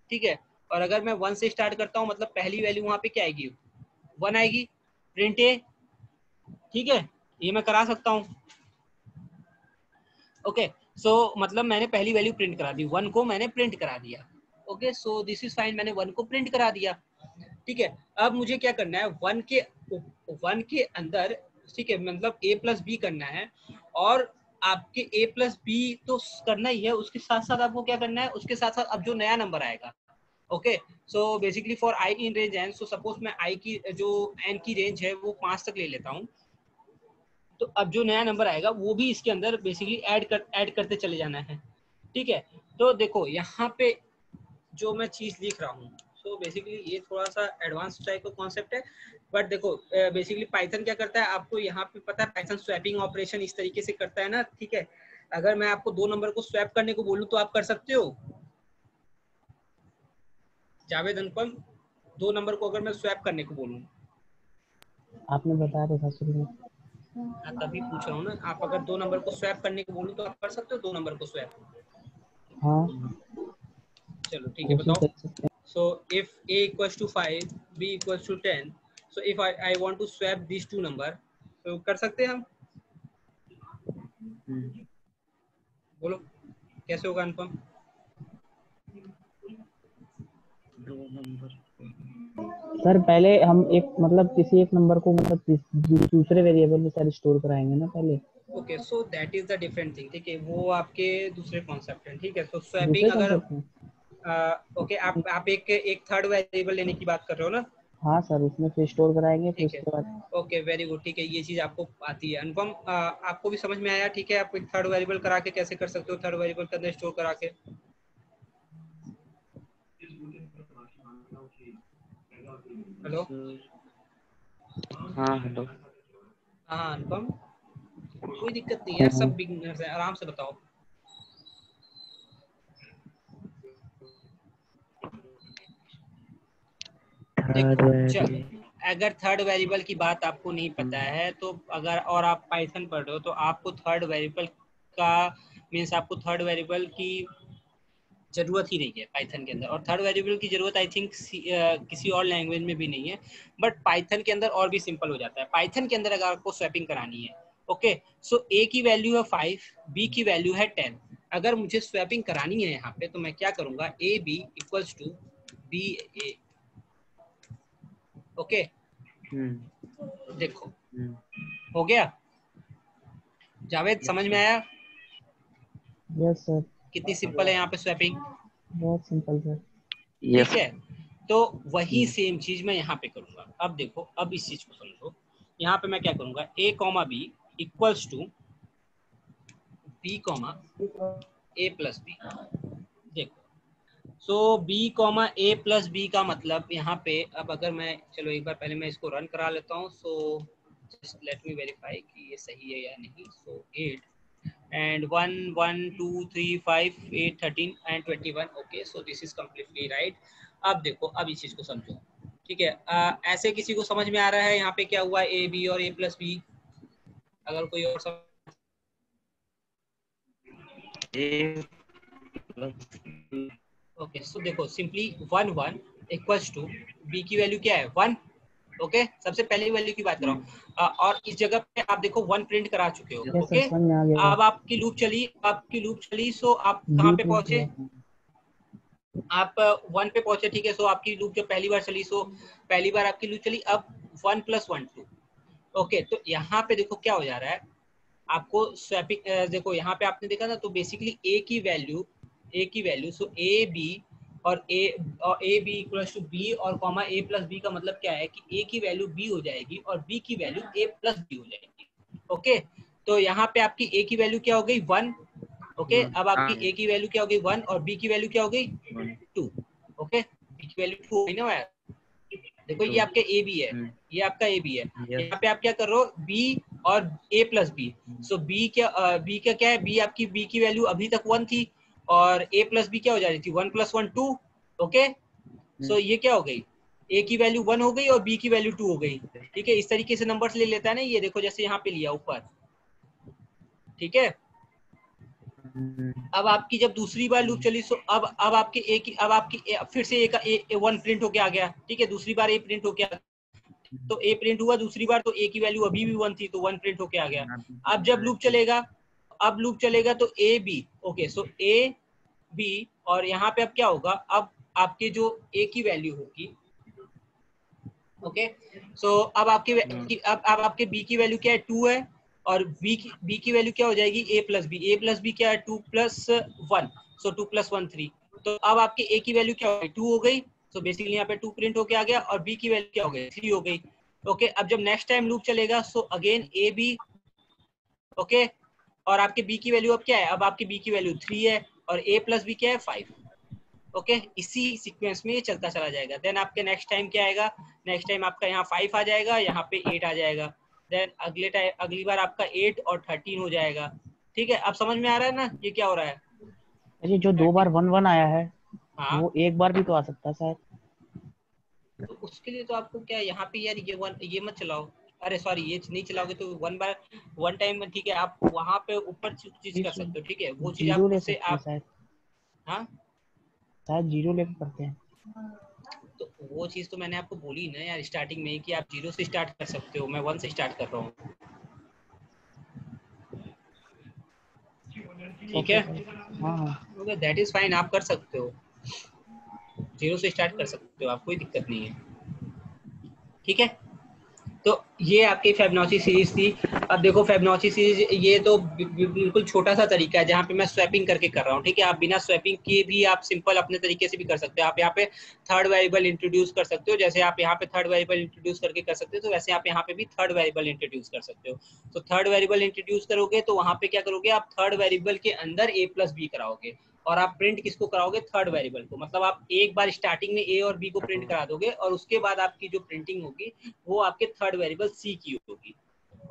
ठीक है, और अगर मैं 1 से स्टार्ट करता हूँ मतलब पहली वैल्यू वहाँ पे क्या आएगी, 1 आएगी, प्रिंट ए। ठीक है, ये मैं करा सकता हूँ। ओके, सो मतलब मैंने पहली वैल्यू प्रिंट करा दी, 1 को मैंने प्रिंट करा दिया। Okay, so this is fine, मैंने 1 को प्रिंट करा दिया। ठीक है, अब मुझे क्या करना है, 1 के अंदर, ठीक है, मतलब a+b करना है, और आपके a+b तो करना ही है, उसके साथ साथ आपको क्या करना है, उसके साथ साथ अब जो नया नंबर आएगा। Okay, so basically for I in range N, so suppose मैं आई की जो एन की रेंज है वो 5 तक ले लेता हूँ, तो अब जो नया नंबर आएगा वो भी इसके अंदर बेसिकली ऐड करते चले जाना है। ठीक है, तो देखो यहाँ पे जो मैं चीज़ लिख रहा हूँ, तो बेसिकली ये थोड़ा सा एडवांस टाइप का कॉन्सेप्ट है, बट देखो बेसिकली पाइथन क्या करता है, आपको यहाँ पे पता है पाइथन स्वैपिंग ऑपरेशन इस तरीके से करता है ना। ठीक है, अगर मैं आपको 2 नंबर को स्वैप करने को बोलूँ तो आप कर सकते हो। जावेद अनुपम, 2 नंबर को अगर मैं स्वैप करने को बोलूँ, आपने बताया था शुरू में, तभी पूछ रहा हूँ ना, आप अगर 2 नंबर को स्वैप करने को बोलूँ तो आप कर सकते हो 2 नंबर को स्वैप। हाँ चलो ठीक है, बताओ। So if a equals to 5, b equals to 10, so if I want to swap these 2 number, so कर सकते हैं हम? बोलो कैसे होगा अनुपम? 2 नंबर सर, पहले हम एक मतलब किसी एक नंबर को मतलब दूसरे वेरिएबल में सर स्टोर कराएंगे ना पहले। Okay, so that is the different thing. ठीक है, वो आपके दूसरे कॉन्सेप्ट है। ठीक है, सो स्वैपिंग अगर ओके, आप एक थर्ड वेरिएबल लेने की बात कर रहे हो ना? हाँ सर, उसमें फिर स्टोर कराएंगे फिर उसके बाद। Okay, very good. ठीक है, ये चीज आपको आती है। अनुपम आपको भी समझ में आया? ठीक है, आप एक थर्ड वेरिएबल करा के कैसे कर सकते हो, थर्ड वेरिएबल के अंदर स्टोर करा के। हेलो, हाँ हेलो, हाँ अनुपम, कोई दिक्कत नहीं है, सब बिगिनर्स हैं, आराम से बताओ। अगर थर्ड वेरिएबल की बात आपको नहीं पता है तो, अगर और आप पाइथन पढ़ रहे हो तो आपको थर्ड वेरिएबल का मीन्स आपको थर्ड वेरिएबल की जरूरत ही नहीं है पाइथन के अंदर, और थर्ड वेरिएबल की जरूरत आई थिंक किसी और लैंग्वेज में भी नहीं है, बट पाइथन के अंदर और भी सिंपल हो जाता है। पाइथन के अंदर अगर आपको स्वैपिंग करानी है, ओके, सो ए की वैल्यू है 5, बी की वैल्यू है 10, अगर मुझे स्वैपिंग करानी है यहाँ पे तो मैं क्या करूँगा, A B equals to B A, okay, देखो हो गया जावेद, समझ में आया? Yes sir. कितनी सिंपल है यहाँ पे स्वैपिंग, बहुत सिंपल सर, ठीक है। तो वही सेम चीज मैं यहाँ पे करूंगा। अब देखो, अब इस चीज को समझो, यहाँ पे मैं क्या करूंगा, ए comma B equals to B comma A plus B, देखो सो बी कॉमा ए प्लस बी का मतलब यहाँ पे, अब अगर मैं, चलो एक बार पहले मैं इसको रन करा लेता हूँ, so just let me verify कि ये सही है या नहीं। सो 8 and 1 1 2 3 5 8 13 and 21, okay, so this is completely right। अब देखो, अब इस चीज को समझो, ठीक है। ऐसे किसी को समझ में आ रहा है यहाँ पे क्या हुआ, ए बी और ए प्लस बी? अगर कोई और ओके, सो देखो सिंपली 1 1 इक्वल्स टू बी की वैल्यू क्या है 1, ओके सबसे पहली वैल्यू की बात कर रहा हूँ, और इस जगह पे आप देखो 1 प्रिंट करा चुके हो, ओके। अब आपकी लूप चली, सो आप कहाँ पे पहुंचे, आप 1 पे पहुंचे, ठीक है। सो आपकी लूप जो पहली बार चली, अब 1 प्लस 1 2, ओके। तो यहाँ पे देखो क्या हो जा रहा है, आपको स्वैपिंग, देखो यहाँ पे आपने देखा ना, तो बेसिकली ए की वैल्यू सो ए बी और A B equals to B और कॉमा ए प्लस बी का मतलब क्या है कि ए की वैल्यू बी हो जाएगी और बी की वैल्यू ए प्लस बी हो जाएगी, ओके। तो यहाँ पे आपकी ए की वैल्यू क्या हो गई 1, ओके। अब आपकी ए की वैल्यू क्या हो गई 1 और बी की वैल्यू क्या हो गई 2, ओके। बी की वैल्यू 2 है ना यार, देखो ये आपका ए बी है, ये आपका ए बी है। यहाँ पे आप क्या कर रहे हो, बी और ए प्लस बी। सो बी का क्या है, बी आपकी, बी की वैल्यू अभी तक 1 थी और a प्लस बी क्या हो जा रही थी 1 प्लस 1 2, ओके। सो ये क्या हो गई, a की वैल्यू 1 हो गई और b की वैल्यू 2 हो गई, ठीक है। इस तरीके से नंबर्स ले लेता है ना, ये देखो जैसे यहाँ पे लिया ऊपर, ठीक है। अब आपकी जब दूसरी बार लूप चली, सो अब आपके a की, अब आपकी फिर से a का a 1 प्रिंट होके आ गया, ठीक है। दूसरी बार a प्रिंट होके आ गया, तो a प्रिंट हुआ दूसरी बार, तो a की वैल्यू अभी भी 1 थी, तो 1 प्रिंट होके आ गया। अब जब लूप चलेगा, तो A B, okay, so A B और यहाँ पे अब क्या होगा, अब आपके जो ए की वैल्यू होगी, ओके, सो अब आपके बी की वैल्यू क्या है 2 है और बी की वैल्यू क्या हो जाएगी ए प्लस बी क्या है 2 प्लस 1, सो 2 प्लस 1 3। तो अब आपके ए की वैल्यू क्या हो गई 2 हो गई, सो बेसिकली यहाँ पे 2 प्रिंट होके आ गया और बी की वैल्यू क्या हो गई 3 हो गई, ओके। अब जब नेक्स्ट टाइम लूप चलेगा, so again A B, okay, और आपके b की वैल्यू अब क्या है, अब आपकी b की वैल्यू 3 है और a प्लस बी क्या है 5, ओके। इसी सीक्वेंस में ये चलता चला जाएगा। देन आपके नेक्स्ट टाइम क्या आएगा, नेक्स्ट टाइम आपका यहाँ 5 आ जाएगा, यहाँ पे 8 आ जाएगा, देन अगली बार आपका 8 और 13 हो जाएगा, ठीक है। अब समझ में आ रहा है ना ये क्या हो रहा है? अरे जो 2 बार 1 1 आया है, हाँ? वो 1 बार भी तो आ सकता है सर, तो उसके लिए तो आपको क्या यहाँ पे यार ये मत चलाओ, अरे सॉरी ये नहीं चलाओगे तो 1 टाइम, ठीक है। आप वहाँ पे ऊपर चीज कर सकते हो, ठीक है, वो चीज आप जीरो लेके करते हैं, तो वो चीज तो मैंने आपको बोली ना यार स्टार्टिंग में कि आप 0 से स्टार्ट कर सकते हो, मैं 1 से स्टार्ट कर रहा हूँ, ठीक है, दैट इज फाइन, आप कर सकते हो, 0 से स्टार्ट कर सकते हो, आप कोई दिक्कत नहीं है, ठीक है। तो ये आपकी फिबोनाची सीरीज थी। अब देखो फिबोनाची सीरीज ये तो बिल्कुल छोटा सा तरीका है जहाँ पे मैं स्वैपिंग करके कर रहा हूँ, ठीक है। आप बिना स्वैपिंग के भी आप सिंपल अपने तरीके से भी कर सकते हो। आप यहाँ पे थर्ड वेरिएबल इंट्रोड्यूस कर सकते हो, जैसे आप यहाँ पे थर्ड वेरिएबल इंट्रोड्यूस करके कर सकते हो, तो वैसे आप यहाँ पे भी थर्ड वेरिएबल इंट्रोड्यूस कर सकते हो। तो थर्ड वेरिएबल इंट्रोड्यूस करोगे तो वहाँ पे क्या करोगे, आप थर्ड वेरिएबल के अंदर ए प्लस बी कराओगे और आप प्रिंट किसको कराओगे, थर्ड वेरिएबल को। मतलब आप एक बार स्टार्टिंग में ए और बी को प्रिंट करा दोगे और उसके बाद आपकी जो प्रिंटिंग होगी वो आपके थर्ड वेरिएबल सी की होगी,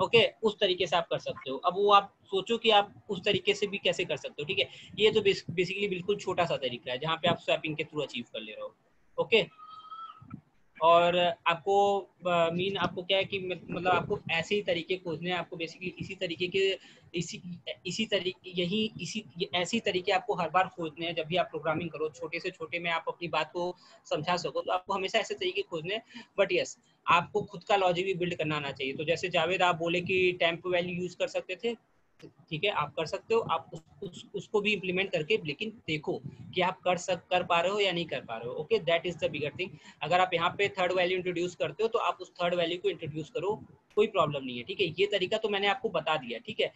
ओके। उस तरीके से आप कर सकते हो। अब वो आप सोचो कि आप उस तरीके से भी कैसे कर सकते हो, ठीक है। ये तो बेसिकली बिल्कुल छोटा सा तरीका है जहाँ पे आप स्वैपिंग के थ्रू अचीव कर ले रहे हो, ओके। और आपको मीन आपको क्या है कि मतलब आपको ऐसे ही तरीके खोजने हैं, आपको बेसिकली इसी तरीके के ऐसे ही तरीके आपको हर बार खोजने हैं। जब भी आप प्रोग्रामिंग करो, छोटे से छोटे में आप अपनी बात को समझा सको, तो आपको हमेशा ऐसे तरीके खोजने हैं। बट यस, आपको खुद का लॉजिक भी बिल्ड करना आना चाहिए। तो जैसे जावेद आप बोले कि टेम्प वैल्यू यूज कर सकते थे, ठीक है, आप कर सकते हो, आप उसको भी इम्प्लीमेंट करके लेकिन देखो कि आप कर पा रहे हो या नहीं कर पा रहे हो। Okay, that is the bigger thing. अगर आप यहाँ पे थर्ड वैल्यू इंट्रोड्यूस करते हो तो आप उस थर्ड वैल्यू को इंट्रोड्यूस करो, कोई प्रॉब्लम नहीं है। ठीक है, ये तरीका तो मैंने आपको बता दिया। ठीक है,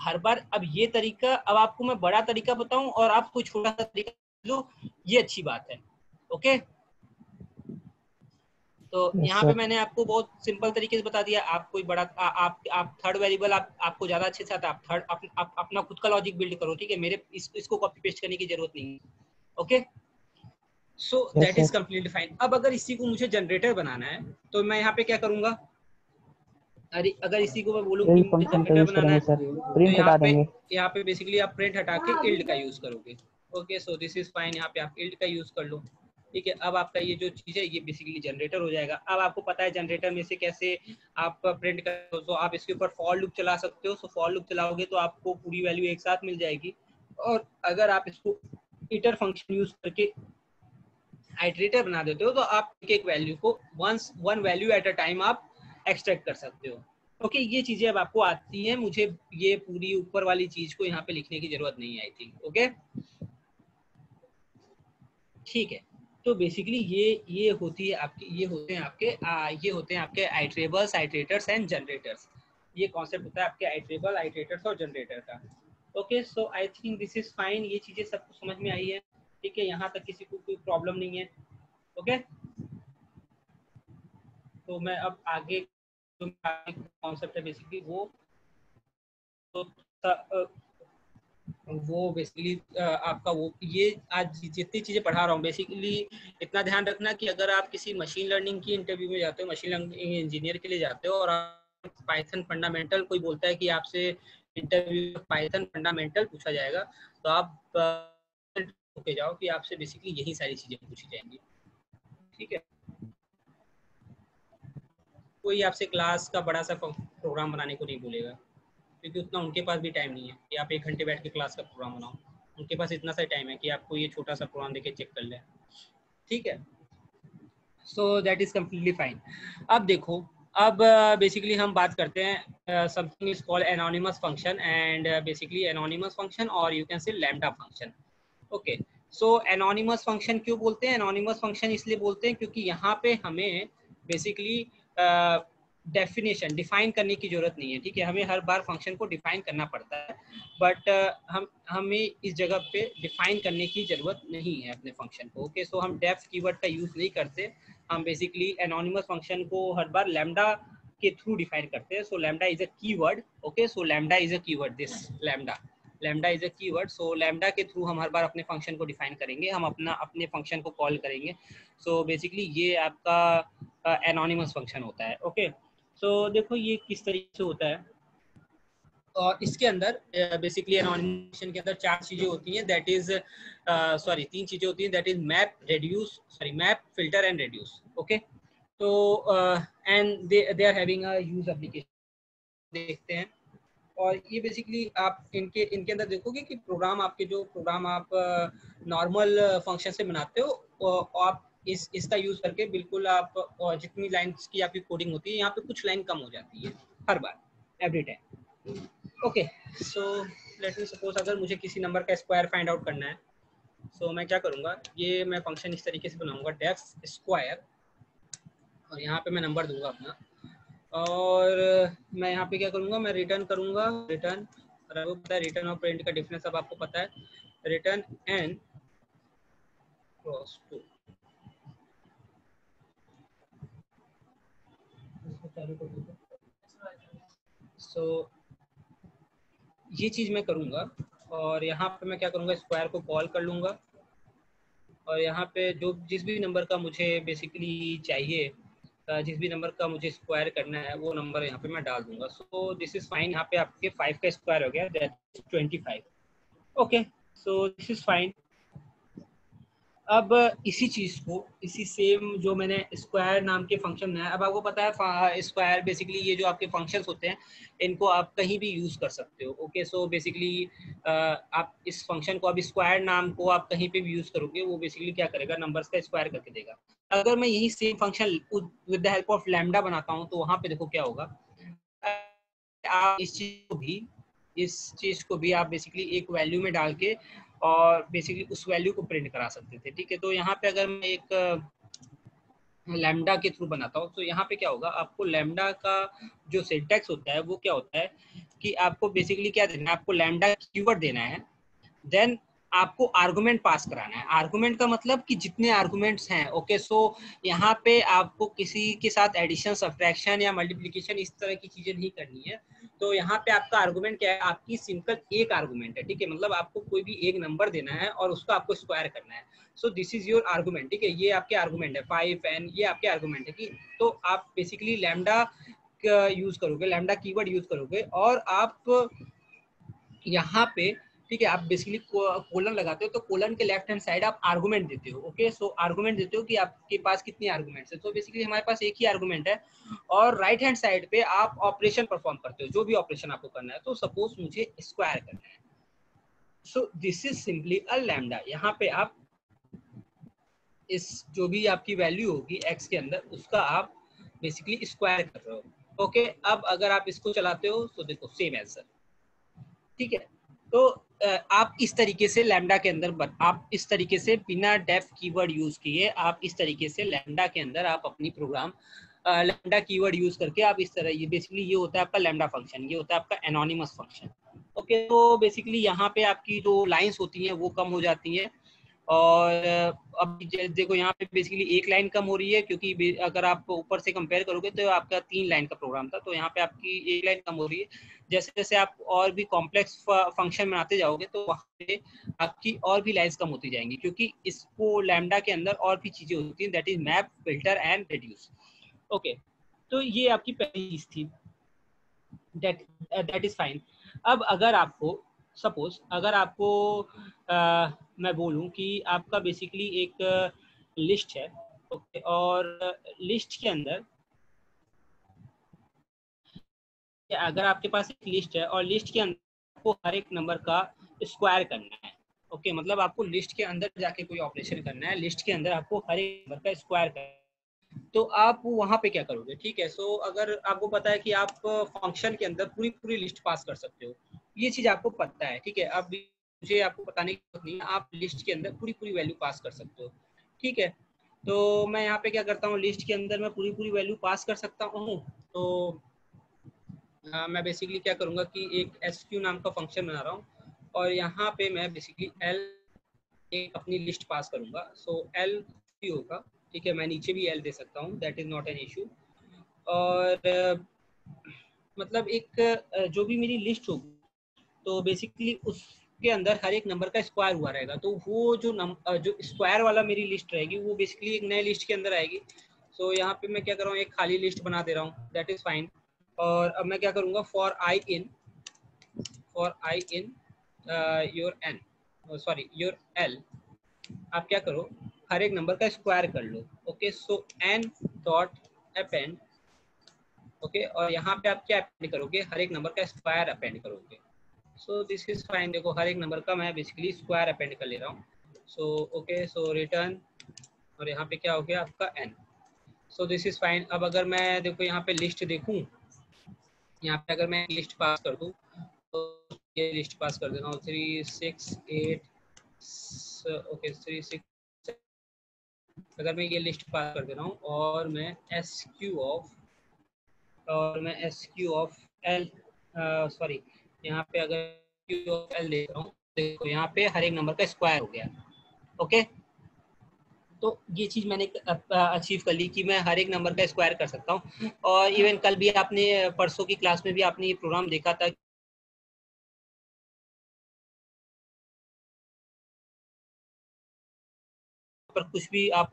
हर बार अब ये तरीका, अब आपको मैं बड़ा तरीका बताऊं और आप कोई छोटा सा तरीका लो, ये अच्छी बात है। ओके, तो यहाँ पे मैंने आपको बहुत सिंपल तरीके से बता दिया। आप कोई बड़ा आप थर्ड वेरिएबल आपको ज्यादा अच्छे से आता है, आप थर्ड अपना खुद का लॉजिक बिल्ड करो। ठीक है, मेरे इसको कॉपी पेस्ट करने की जरूरत नहीं है। Okay, so that is completely fine. अब अगर इसी को मुझे जनरेटर बनाना है तो मैं यहाँ पे क्या करूंगा, अरे अगर इसी को मैं बोलूँ कि मुझे जनरेटर बनाना है तो यहाँ पे बेसिकली आप प्रिंट हटा के इल्ड का यूज करोगे। Okay, so this is fine. यहाँ पे आप इल्ड का यूज कर लो। ठीक है, अब आपका ये जो चीज़ है ये बेसिकली जनरेटर हो जाएगा। अब आपको पता है जनरेटर में से कैसे आप प्रिंट करो, तो आप इसके ऊपर फॉर लूप चला सकते हो। सो फॉर लूप चलाओगे तो आपको पूरी वैल्यू एक साथ मिल जाएगी। और अगर आप इसको इटर फंक्शन यूज करके आइटरेटर बना देते हो तो आप एक वैल्यू को one value at a time आप एक्सट्रैक्ट कर सकते हो। ओके, ये चीज़ें अब आपको आती हैं। मुझे ये पूरी ऊपर वाली चीज़ को यहाँ पे लिखने की जरूरत नहीं आई थी। ओके, ठीक है, तो बेसिकली ये होती है आपकी, ये होते हैं आपके आइटरेबल्स, आइटरेटर्स एंड जनरेटर्स। ये कॉन्सेप्ट होता है आपके आइटरेबल, आइटरेटर्स और जनरेटर का। Okay, so I think this is fine. ये चीज़ें सबको समझ में आई है। ठीक है, यहाँ तक किसी को कोई प्रॉब्लम नहीं है। ओके, तो मैं अब आगे जो कॉन्सेप्ट है बेसिकली वो बेसिकली आपका वो ये आज जितनी चीज़ें पढ़ा रहा हूँ बेसिकली इतना ध्यान रखना कि अगर आप किसी मशीन लर्निंग की इंटरव्यू में जाते हो, मशीन लर्निंग इंजीनियर के लिए जाते हो और आप पाइथन फंडामेंटल, कोई बोलता है कि आपसे इंटरव्यू पाइथन फंडामेंटल पूछा जाएगा, तो आप होके जाओ कि आपसे बेसिकली यही सारी चीज़ें पूछी जाएंगी। ठीक है, कोई आपसे क्लास का बड़ा सा प्रोग्राम बनाने को नहीं बोलेगा, क्योंकि उतना उनके पास भी टाइम नहीं है कि आप 1 घंटे बैठ के क्लास का प्रोग्राम बनाओ। उनके पास इतना सा टाइम है कि आपको ये छोटा सा प्रोग्राम देके चेक कर लें। ठीक है, so that is completely fine. अब देखो, अब बेसिकली हम बात करते हैं something is called anonymous function and basically anonymous function और you can say lambda function. Okay, so anonymous function क्यों बोलते हैं? एनोनिमस फंक्शन इसलिए बोलते हैं क्योंकि यहाँ पे हमें बेसिकली डेफिनेशन डिफाइन करने की ज़रूरत नहीं है। ठीक है, हमें हर बार फंक्शन को डिफाइन करना पड़ता है, बट हमें इस जगह पे डिफाइन करने की ज़रूरत नहीं है अपने फंक्शन को। ओके, सो हम डेफ कीवर्ड का यूज़ नहीं करते, हम बेसिकली एनोनिमस फंक्शन को हर बार लैम्डा के थ्रू डिफाइन करते हैं। So lambda is a keyword. Okay, so lambda is a keyword, this lambda is a keyword. So lambda के थ्रू हम हर बार अपने फंक्शन को डिफाइन करेंगे, हम अपने फंक्शन को कॉल करेंगे। सो बेसिकली ये आपका एनोनिमस फंक्शन होता है। ओके, सो देखो ये किस तरीके से होता है, और इसके अंदर बेसिकली एनोनिमस फंक्शन के अंदर 4 चीज़ें होती हैं, दैट इज 3 चीज़ें होती हैं, that is map, reduce, map, filter and reduce. Okay, तो and they are having a use application, देखते हैं। और ये बेसिकली आप इनके अंदर देखोगे कि प्रोग्राम आपके जो प्रोग्राम आप नॉर्मल फंक्शन से बनाते हो, आप इसका यूज़ करके बिल्कुल आप जितनी लाइन्स की आपकी कोडिंग होती है, यहाँ पे कुछ लाइन कम हो जाती है हर बार, every time. Okay, so let me suppose अगर मुझे किसी नंबर का स्क्वायर फाइंड आउट करना है, सो मैं क्या करूँगा, ये मैं फंक्शन इस तरीके से बनाऊँगा, डेफ स्क्वायर, और यहाँ पर मैं नंबर दूँगा अपना, और मैं यहाँ पे क्या करूँगा, मैं रिटर्न करूँगा, रिटर्न, और आपको पता है रिटर्न और प्रिंट का डिफरेंस अब आपको पता है, return and cross two. So ये चीज़ मैं करूँगा, और यहाँ पे मैं क्या करूँगा, स्क्वायर को कॉल कर लूँगा, और यहाँ पे जिस भी नंबर का मुझे बेसिकली चाहिए, जिस भी नंबर का मुझे स्क्वायर करना है, वो नंबर यहाँ पे मैं डाल दूंगा। So this is fine. यहाँ पे आपके 5 का स्क्वायर हो गया, that is 25। Okay, so this is fine. अब इसी चीज़ को, इसी सेम जो मैंने स्क्वायर नाम के फंक्शन बनाया, अब आपको पता है स्क्वायर बेसिकली ये जो आपके फंक्शंस होते हैं इनको आप कहीं भी यूज़ कर सकते हो। ओके, सो बेसिकली आप इस फंक्शन को, अब स्क्वायर नाम को आप कहीं पे भी यूज़ करोगे, वो बेसिकली क्या करेगा, नंबर्स का स्क्वायर करके देगा। अगर मैं यही same function with the help of lambda बनाता हूँ तो वहाँ पे देखो क्या होगा, आप इस चीज़ को भी आप बेसिकली एक वैल्यू में डाल के और बेसिकली उस वैल्यू को प्रिंट करा सकते थे। ठीक है, तो यहाँ पे अगर मैं एक लैम्डा के थ्रू बनाता हूँ तो यहाँ पे क्या होगा, आपको लैम्डा का जो सिंटैक्स होता है वो क्या होता है कि आपको बेसिकली क्या देना है, आपको लैम्डा कीवर्ड देना है, देन आपको आर्गूमेंट पास कराना है। आर्गूमेंट का मतलब कि जितने आर्गूमेंट्स हैं। ओके, सो यहाँ पे आपको किसी के साथ एडिशन, सब्ट्रैक्शन या मल्टीप्लिकेशन इस तरह की चीज़ें नहीं करनी है। तो यहाँ पे आपका आर्गूमेंट क्या है, आपकी सिंपल एक आर्गूमेंट है। ठीक है, मतलब आपको कोई भी एक नंबर देना है और उसका आपको स्क्वायर करना है। So this is your argument. ठीक है, ये आपके आर्गूमेंट है, 5 n ये आपके आर्गूमेंट है। कि तो आप बेसिकली लैम्डा यूज़ करोगे, लैम्डा कीवर्ड यूज़ करोगे और आप यहाँ पे, ठीक है, आप बेसिकली कोलन लगाते हो तो कोलन के लेफ्ट हैंड साइड आप आर्गूमेंट देते हो। ओके, सो आर्गूमेंट देते हो कि आपके पास कितनी आर्गूमेंट्स है। तो बेसिकली हमारे पास एक ही आर्गूमेंट है और राइट हैंड साइड पे आप ऑपरेशन परफॉर्म करते हो, जो भी ऑपरेशन आपको करना है। तो सपोज मुझे स्क्वायर करना है, so this is simply a lambda. यहाँ पे आप इस जो भी आपकी वैल्यू होगी एक्स के अंदर, उसका आप बेसिकली स्क्वायर कर रहे हो। ओके, अब अगर आप इसको चलाते हो तो देखो सेम आंसर। ठीक है, तो आप इस तरीके से लैम्डा के अंदर, आप इस तरीके से बिना डेफ कीवर्ड यूज़ किए, आप इस तरीके से लैम्डा के अंदर आप अपनी प्रोग्राम लैम्डा कीवर्ड यूज़ करके आप इस तरह, ये बेसिकली ये होता है आपका लैम्डा फंक्शन, ये होता है आपका एनोनिमस फंक्शन। ओके, तो बेसिकली यहाँ पे आपकी जो लाइन्स होती हैं वो कम हो जाती हैं और अब देखो यहाँ पे बेसिकली एक लाइन कम हो रही है, क्योंकि अगर आप ऊपर से कंपेयर करोगे तो आपका 3 लाइन का प्रोग्राम था, तो यहाँ पे आपकी 1 लाइन कम हो रही है। जैसे जैसे आप और भी कॉम्प्लेक्स फंक्शन बनाते जाओगे तो वहाँ पे आपकी और भी लाइन्स कम होती जाएंगी, क्योंकि इसको लैम्डा के अंदर और भी चीज़ें होती हैं, that is map, filter and reduce. Okay, तो ये आपकी पहली चीज थी, दैट इज फाइन। अब अगर आपको सपोज, अगर आपको मैं बोलूं कि आपका बेसिकली एक लिस्ट है, ओके, और लिस्ट के अंदर, अगर आपके पास एक लिस्ट है और लिस्ट के अंदर आपको हर एक नंबर का स्क्वायर करना है। ओके, मतलब आपको लिस्ट के अंदर जाके कोई ऑपरेशन करना है, लिस्ट के अंदर आपको हर एक नंबर का स्क्वायर करना है, तो आप वहाँ पे क्या करोगे। ठीक है, सो अगर आपको पता है कि आप फंक्शन के अंदर पूरी लिस्ट पास कर सकते हो, ये चीज़ आपको पता है। ठीक है, अब मुझे आपको बताने की जरूरत नहीं है, आप लिस्ट के अंदर पूरी वैल्यू पास कर सकते हो। ठीक है, तो मैं यहाँ पे क्या करता हूँ, लिस्ट के अंदर मैं पूरी वैल्यू पास कर सकता हूँ। तो मैं बेसिकली क्या करूँगा कि एक एसक्यू नाम का फंक्शन बना रहा हूँ और यहाँ पे मैं बेसिकली एल एक अपनी लिस्ट पास करूँगा। सो एल भी होगा, ठीक है, मैं नीचे भी एल दे सकता हूँ, that is not an issue. और मतलब एक जो भी मेरी लिस्ट होगी तो बेसिकली उसके अंदर हर एक नंबर का स्क्वायर हुआ रहेगा, तो वो जो स्क्वायर वाला मेरी लिस्ट रहेगी वो बेसिकली एक नए लिस्ट के अंदर आएगी। सो यहाँ पे मैं क्या कर रहा हूँ, एक खाली लिस्ट बना दे रहा हूँ, दैट इज़ फाइन। और अब मैं क्या करूँगा, for I in your L, आप क्या करो, हर एक नंबर का स्क्वायर कर लो। Okay, so N dot append. Okay, और यहाँ पे आप क्या अपेंड करोगे, हर एक नंबर का स्क्वायर अपेंड करोगे। सो दिस इज फाइन, देखो हर एक नंबर का मैं बेसिकली स्क्वायर अपेंड कर ले रहा हूँ। सो ओके, सो रिटर्न, और यहाँ पे क्या हो गया आपका N. So this is fine. अब अगर मैं देखो यहाँ पे लिस्ट देखूँ, यहाँ पे अगर मैं लिस्ट पास कर दूँ, तो ये लिस्ट पास कर देता हूँ 3, 6, 8। ओके, 3, 6 अगर मैं ये लिस्ट पास कर दे रहा हूँ और मैं S Q of L, sorry यहाँ पे अगर क्यू ऑफ एल ले रहा हूँ, देखो यहाँ पे हर एक नंबर का स्क्वायर हो गया। ओके, तो ये चीज़ मैंने अचीव कर ली कि मैं हर एक नंबर का स्क्वायर कर सकता हूँ। और इवन कल भी आपने, परसों की क्लास में भी आपने ये प्रोग्राम देखा था। पर कुछ भी आप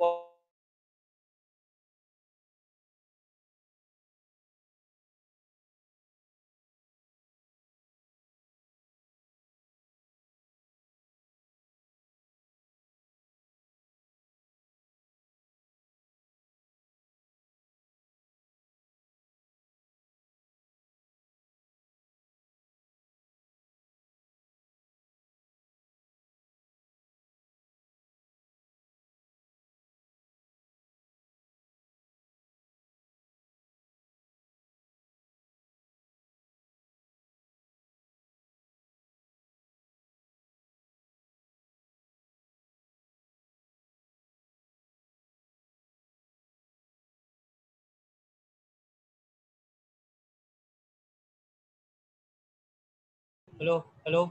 हेलो हेलो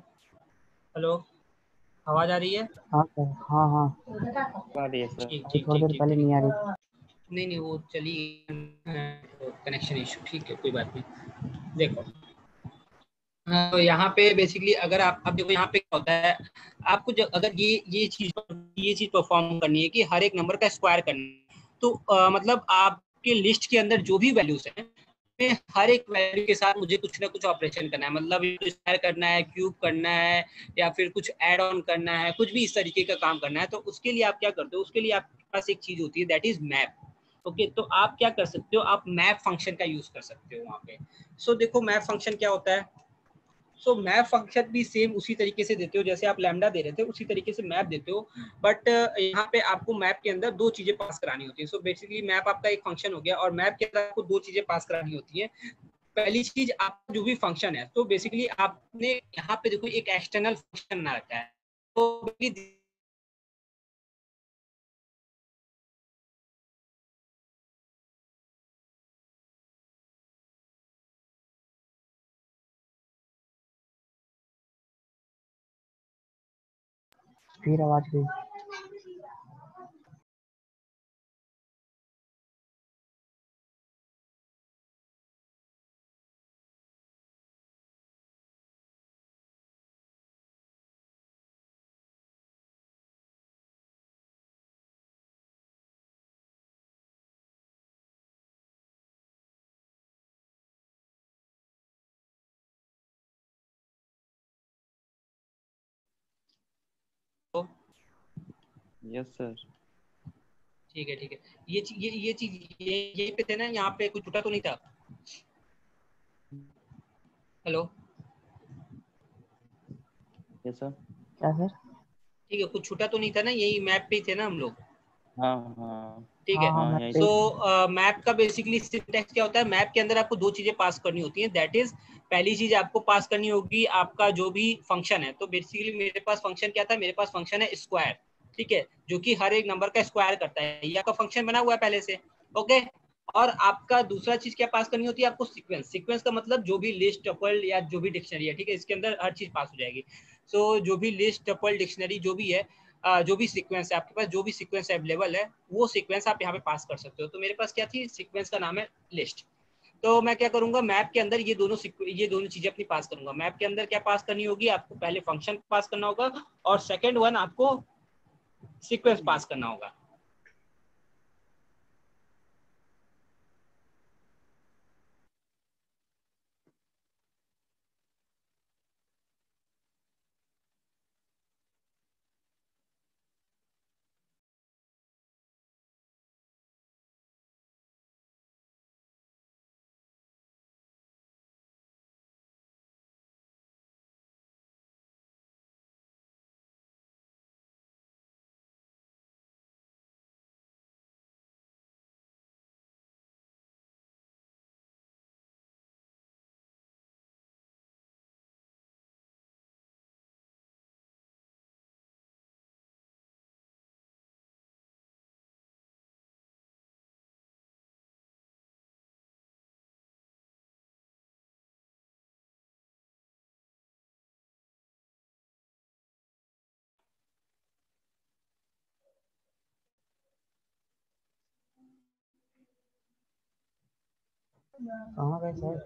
हेलो, आवाज आ रही है? हाँ सर, हाँ हाँ आ रही है सर। थोड़ी देर पहले नहीं आ रही। नहीं, वो चली कनेक्शन इशू। ठीक है, कोई बात नहीं। देखो तो यहाँ पे बेसिकली अगर आप देखो यहाँ पे क्या होता है, आपको जब अगर ये चीज परफॉर्म करनी है कि हर एक नंबर का स्क्वायर करना है, तो मतलब आपके लिस्ट के अंदर जो भी वैल्यूज हैं हर एक वैल्यू के साथ मुझे कुछ ना कुछ ऑपरेशन करना है। मतलब स्क्वायर करना है, क्यूब करना है, या फिर कुछ ऐड ऑन करना है, कुछ भी इस तरीके का काम करना है। तो उसके लिए आप क्या करते हो, उसके लिए आपके पास एक चीज होती है दैट इज मैप। ओके, तो आप क्या कर सकते हो, आप मैप फंक्शन का यूज कर सकते हो वहाँ पे। सो देखो मैप फंक्शन क्या होता है। सो मैप फंक्शन भी सेम उसी तरीके से देते हो जैसे आप लैम्डा दे रहे थे, उसी तरीके से मैप देते हो। बट यहाँ पे आपको मैप के अंदर दो चीजें पास करानी होती है। सो बेसिकली मैप आपका एक फंक्शन हो गया और मैप के अंदर आपको दो चीजें पास करानी होती है। पहली चीज आपका जो भी फंक्शन है, तो बेसिकली आपने यहाँ पे देखो एक एक्सटर्नल फंक्शन ना रखा है, तो फिर आवाज गई। यस सर, ठीक है ठीक है। ये चीज यही पे थे ना, यहाँ पे कुछ टूटा तो नहीं था? हेलो यस सर, क्या सर? ठीक है, कुछ छूटा तो नहीं था ना, यही मैप पे ही थे ना हम लोग। हाँ, ठीक है। तो मैप का बेसिकली सिंटैक्स क्या होता है, मैप के अंदर आपको दो चीजें पास करनी होती हैं। दैट इज, पहली चीज आपको पास करनी होगी आपका जो भी फंक्शन है। तो बेसिकली मेरे पास फंक्शन क्या था, मेरे पास फंक्शन है स्क्वायर, ठीक है, जो कि हर एक नंबर का स्क्वायर करता है। ये आपका फंक्शन बना हुआ है पहले से। ओके, और आपका दूसरा चीज क्या पास करनी होती है आपको, सीक्वेंस। सीक्वेंस का मतलब जो भी लिस्ट, टपल या जो भी डिक्शनरी है, ठीक है, इसके अंदर हर चीज पास हो जाएगी। सो जो भी लिस्ट, टपल, डिक्शनरी जो भी है, जो भी सीक्वेंस है आपके पास, जो भी सीक्वेंस अवेलेबल है वो सीक्वेंस आप यहाँ पे पास कर सकते हो। तो मेरे पास क्या थी, सीक्वेंस का नाम है लिस्ट। तो मैं क्या करूंगा, मैप के अंदर ये दोनों चीजें अपनी पास करूंगा। मैप के अंदर क्या पास करनी होगी आपको, पहले फंक्शन पास करना होगा और सेकेंड वन आपको सीक्वेंस पास करना होगा। कहाँ गए सर?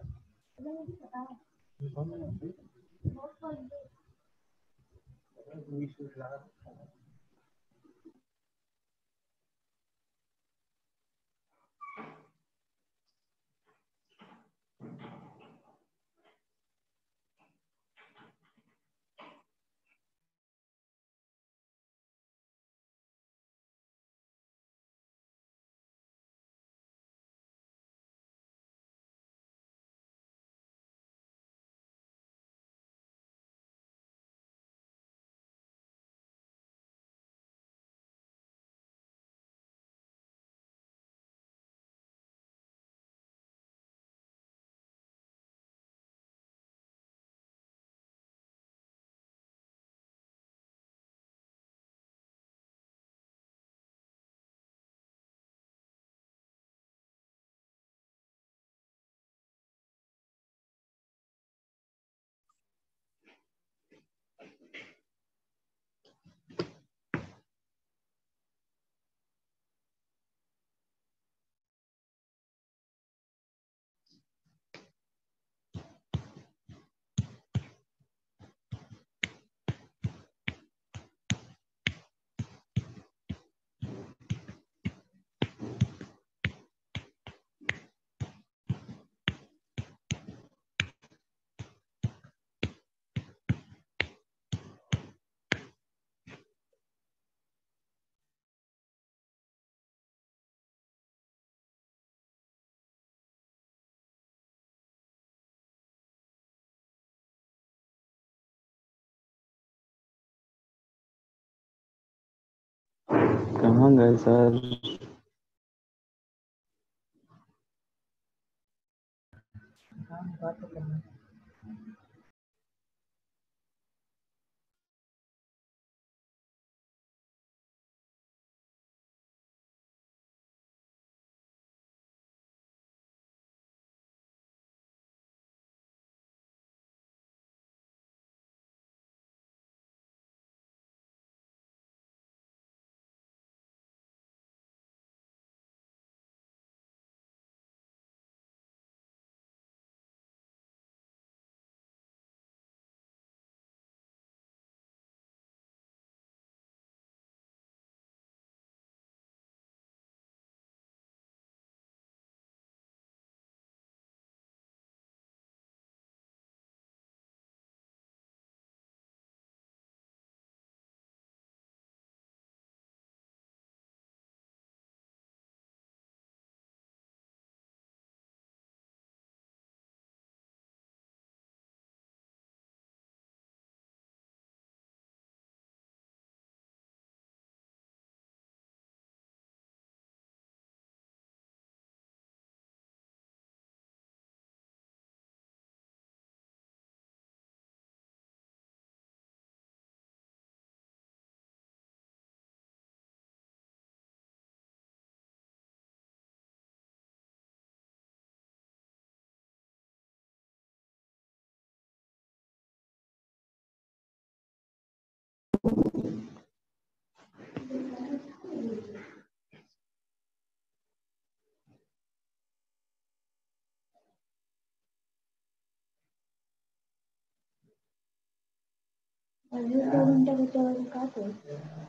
कहाँ गए सर?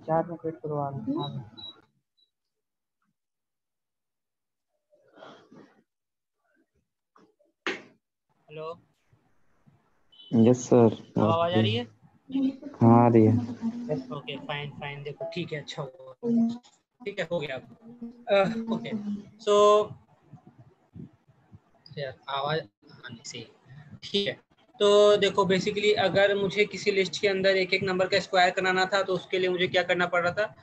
चार में क्विट करवा हेलो यस सर आवाज आ रही है? हाँ आ रही है। ओके फाइन फाइन देखो ठीक है अच्छा हुआ ठीक है हो गया ओके सो यार आवाज आने से ठीक है। तो देखो बेसिकली अगर मुझे किसी लिस्ट के अंदर एक एक नंबर का स्क्वायर कराना था तो उसके लिए मुझे क्या करना पड़ रहा था,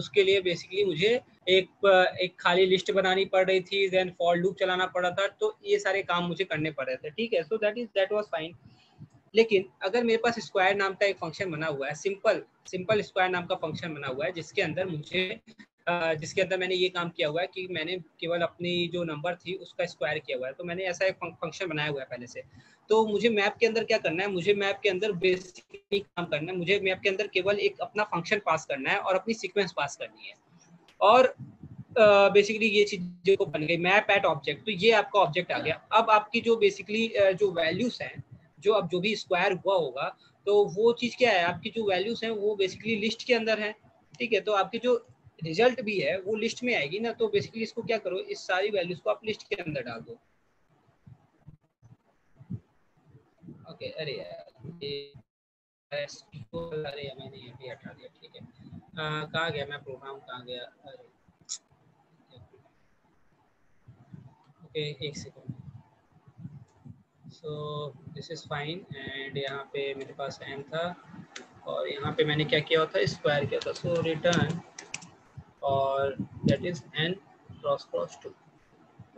उसके लिए बेसिकली मुझे एक खाली लिस्ट बनानी पड़ रही थी, देन फॉर लूप चलाना पड़ रहा था, तो ये सारे काम मुझे करने पड़ रहे थे ठीक है। So that was fine. लेकिन अगर मेरे पास स्क्वायर नाम का एक फंक्शन बना हुआ है, सिंपल स्क्वायर नाम का फंक्शन बना हुआ है जिसके अंदर मैंने ये काम किया हुआ है कि मैंने केवल अपनी जो नंबर थी उसका स्क्वायर किया हुआ है। तो मैंने ऐसा एक फंक्शन बनाया हुआ है पहले से। तो मुझे मैप के अंदर क्या करना है, मुझे मैप के अंदर बेसिकली काम करना है, मुझे मैप के अंदर केवल एक अपना फंक्शन पास करना है और अपनी सीक्वेंस पास करनी है और बेसिकली ये चीज़ें को बन गई मैप एट ऑब्जेक्ट। तो ये आपका ऑब्जेक्ट आ गया। अब आपकी जो बेसिकली जो वैल्यूज़ हैं जो अब जो भी स्क्वायर हुआ होगा तो वो चीज़ क्या है, आपकी जो वैल्यूज़ हैं वो बेसिकली लिस्ट के अंदर है ठीक है। तो आपकी जो रिजल्ट भी है वो लिस्ट में आएगी ना। तो बेसिकली इसको क्या करो, इस सारी वैल्यूज को आप लिस्ट के अंदर डाल दो। ओके अरे यार अरे मैंने ये भी हटा दिया ठीक है। कहाँ गया मैं प्रोग्राम कहाँ गया? अरे ओके एक second. So this is fine and यहाँ पे मेरे पास एम था और यहाँ पे मैंने क्या किया होता है स्क्वायर किया था। सो रिटर्न और that is N cross cross two.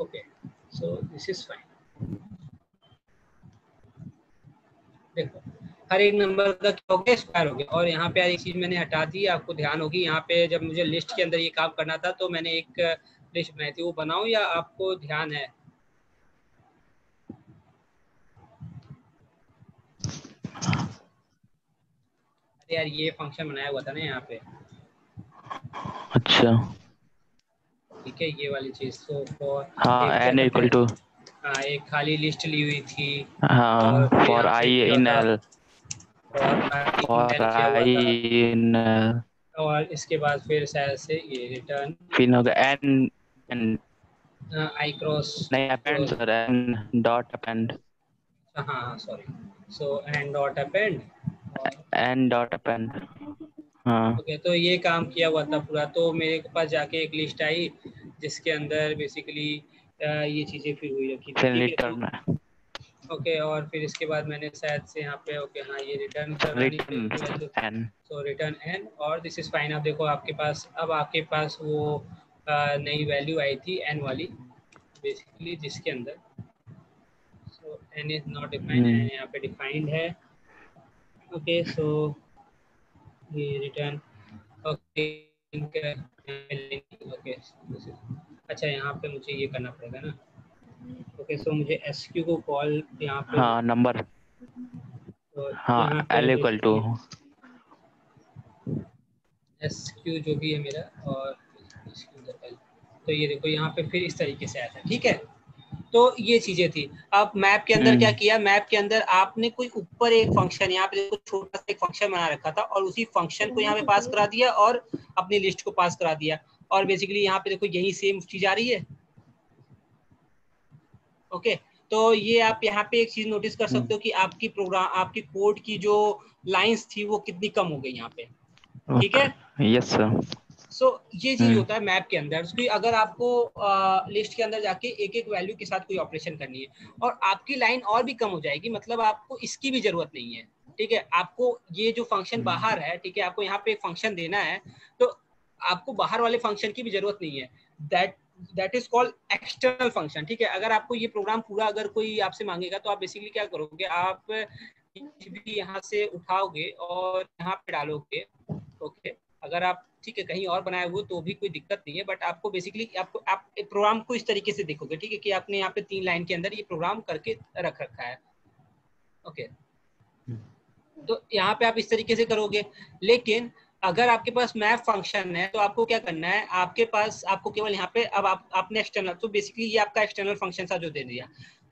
Okay so this is fine. देखो हर एक नंबर का क्या हो गया स्क्वायर हो गया। और यहाँ पे एक चीज मैंने हटा दी, आपको ध्यान होगी यहाँ पे जब मुझे लिस्ट के अंदर ये काम करना था तो मैंने एक लिस्ट बनाई थी, वो बनाऊं या आपको ध्यान है? अरे यार ये फंक्शन बनाया हुआ था ना यहाँ पे। अच्छा ठीक है ये वाली चीज। तो हाँ एन इक्वल टू एक खाली लिस्ट ली हुई थी हाँ फॉर आई इन एल और इसके बाद फिर शायद से ये रिटर्न फिर होगा एन एन आई क्रॉस नहीं append sir N dot append. हाँ sorry so N dot append हाँ ओके। तो ये काम किया हुआ था पूरा। तो मेरे पास जाके एक लिस्ट आई जिसके अंदर बेसिकली ये चीजें फिर हुई रखी थी। ओके और फिर इसके बाद मैंने शायद से यहाँ पे ओके हाँ ये रिटर्न करना तो रिटर्न एन और दिस इज फाइन। आप देखो आपके पास अब आपके पास वो नई वैल्यू आई थी एन वाली बेसिकली जिसके अंदर so N is not defined N यहाँ पे डिफाइंड है। ओके सो ये रिटर्न ओके अच्छा यहाँ पे मुझे ये करना पड़ेगा ना। ओके सो मुझे एसक्यू को कॉल यहाँ पे हाँ नंबर हाँ एल इक्वल टू एसक्यू जो भी है मेरा और तो ये देखो यहाँ पे फिर इस तरीके से आया था। ठीक है तो ये चीजें थी। अब मैप के अंदर क्या किया, मैप के अंदर आपने कोई ऊपर एक फंक्शन यहाँ पे छोटा सा एक फंक्शन बना रखा था और उसी फंक्शन को यहाँ पे पास करा दिया और अपनी लिस्ट को पास करा दिया और बेसिकली यहाँ पे देखो यही सेम चीज आ रही है। ओके तो ये आप यहाँ पे एक चीज नोटिस कर सकते हो कि आपकी प्रोग्राम आपकी कोड की जो लाइंस थी वो कितनी कम हो गई यहाँ पे। ठीक है यस सर। सो ये चीज होता है मैप के अंदर कि अगर आपको लिस्ट के अंदर जाके एक एक वैल्यू के साथ कोई ऑपरेशन करनी है और आपकी लाइन और भी कम हो जाएगी, मतलब आपको इसकी भी जरूरत नहीं है। ठीक है आपको ये जो फंक्शन बाहर है, ठीक है आपको यहाँ पे एक फंक्शन देना है तो आपको बाहर वाले फंक्शन की भी जरूरत नहीं है। That is called external function. ठीक है अगर आपको ये प्रोग्राम पूरा अगर कोई आपसे मांगेगा तो आप बेसिकली क्या करोगे, आप भी यहाँ से उठाओगे और यहाँ पे डालोगे। ओके अगर आप ठीक है कहीं और बनाए हुए तो भी कोई दिक्कत नहीं है, बट आपको बेसिकली आपको आप प्रोग्राम को इस तरीके से देखोगे। ठीक है कि आपने यहाँ पे 3 लाइन के अंदर ये प्रोग्राम करके रख रखा है। ओके तो यहाँ पे आप इस तरीके से करोगे, लेकिन अगर आपके पास मैप फंक्शन है तो आपको क्या करना है, आपके पास आपको केवल यहाँ पे अब आपने एक्सटर्नल तो बेसिकली ये आपका एक्सटर्नल फंक्शन था जो दे दिया।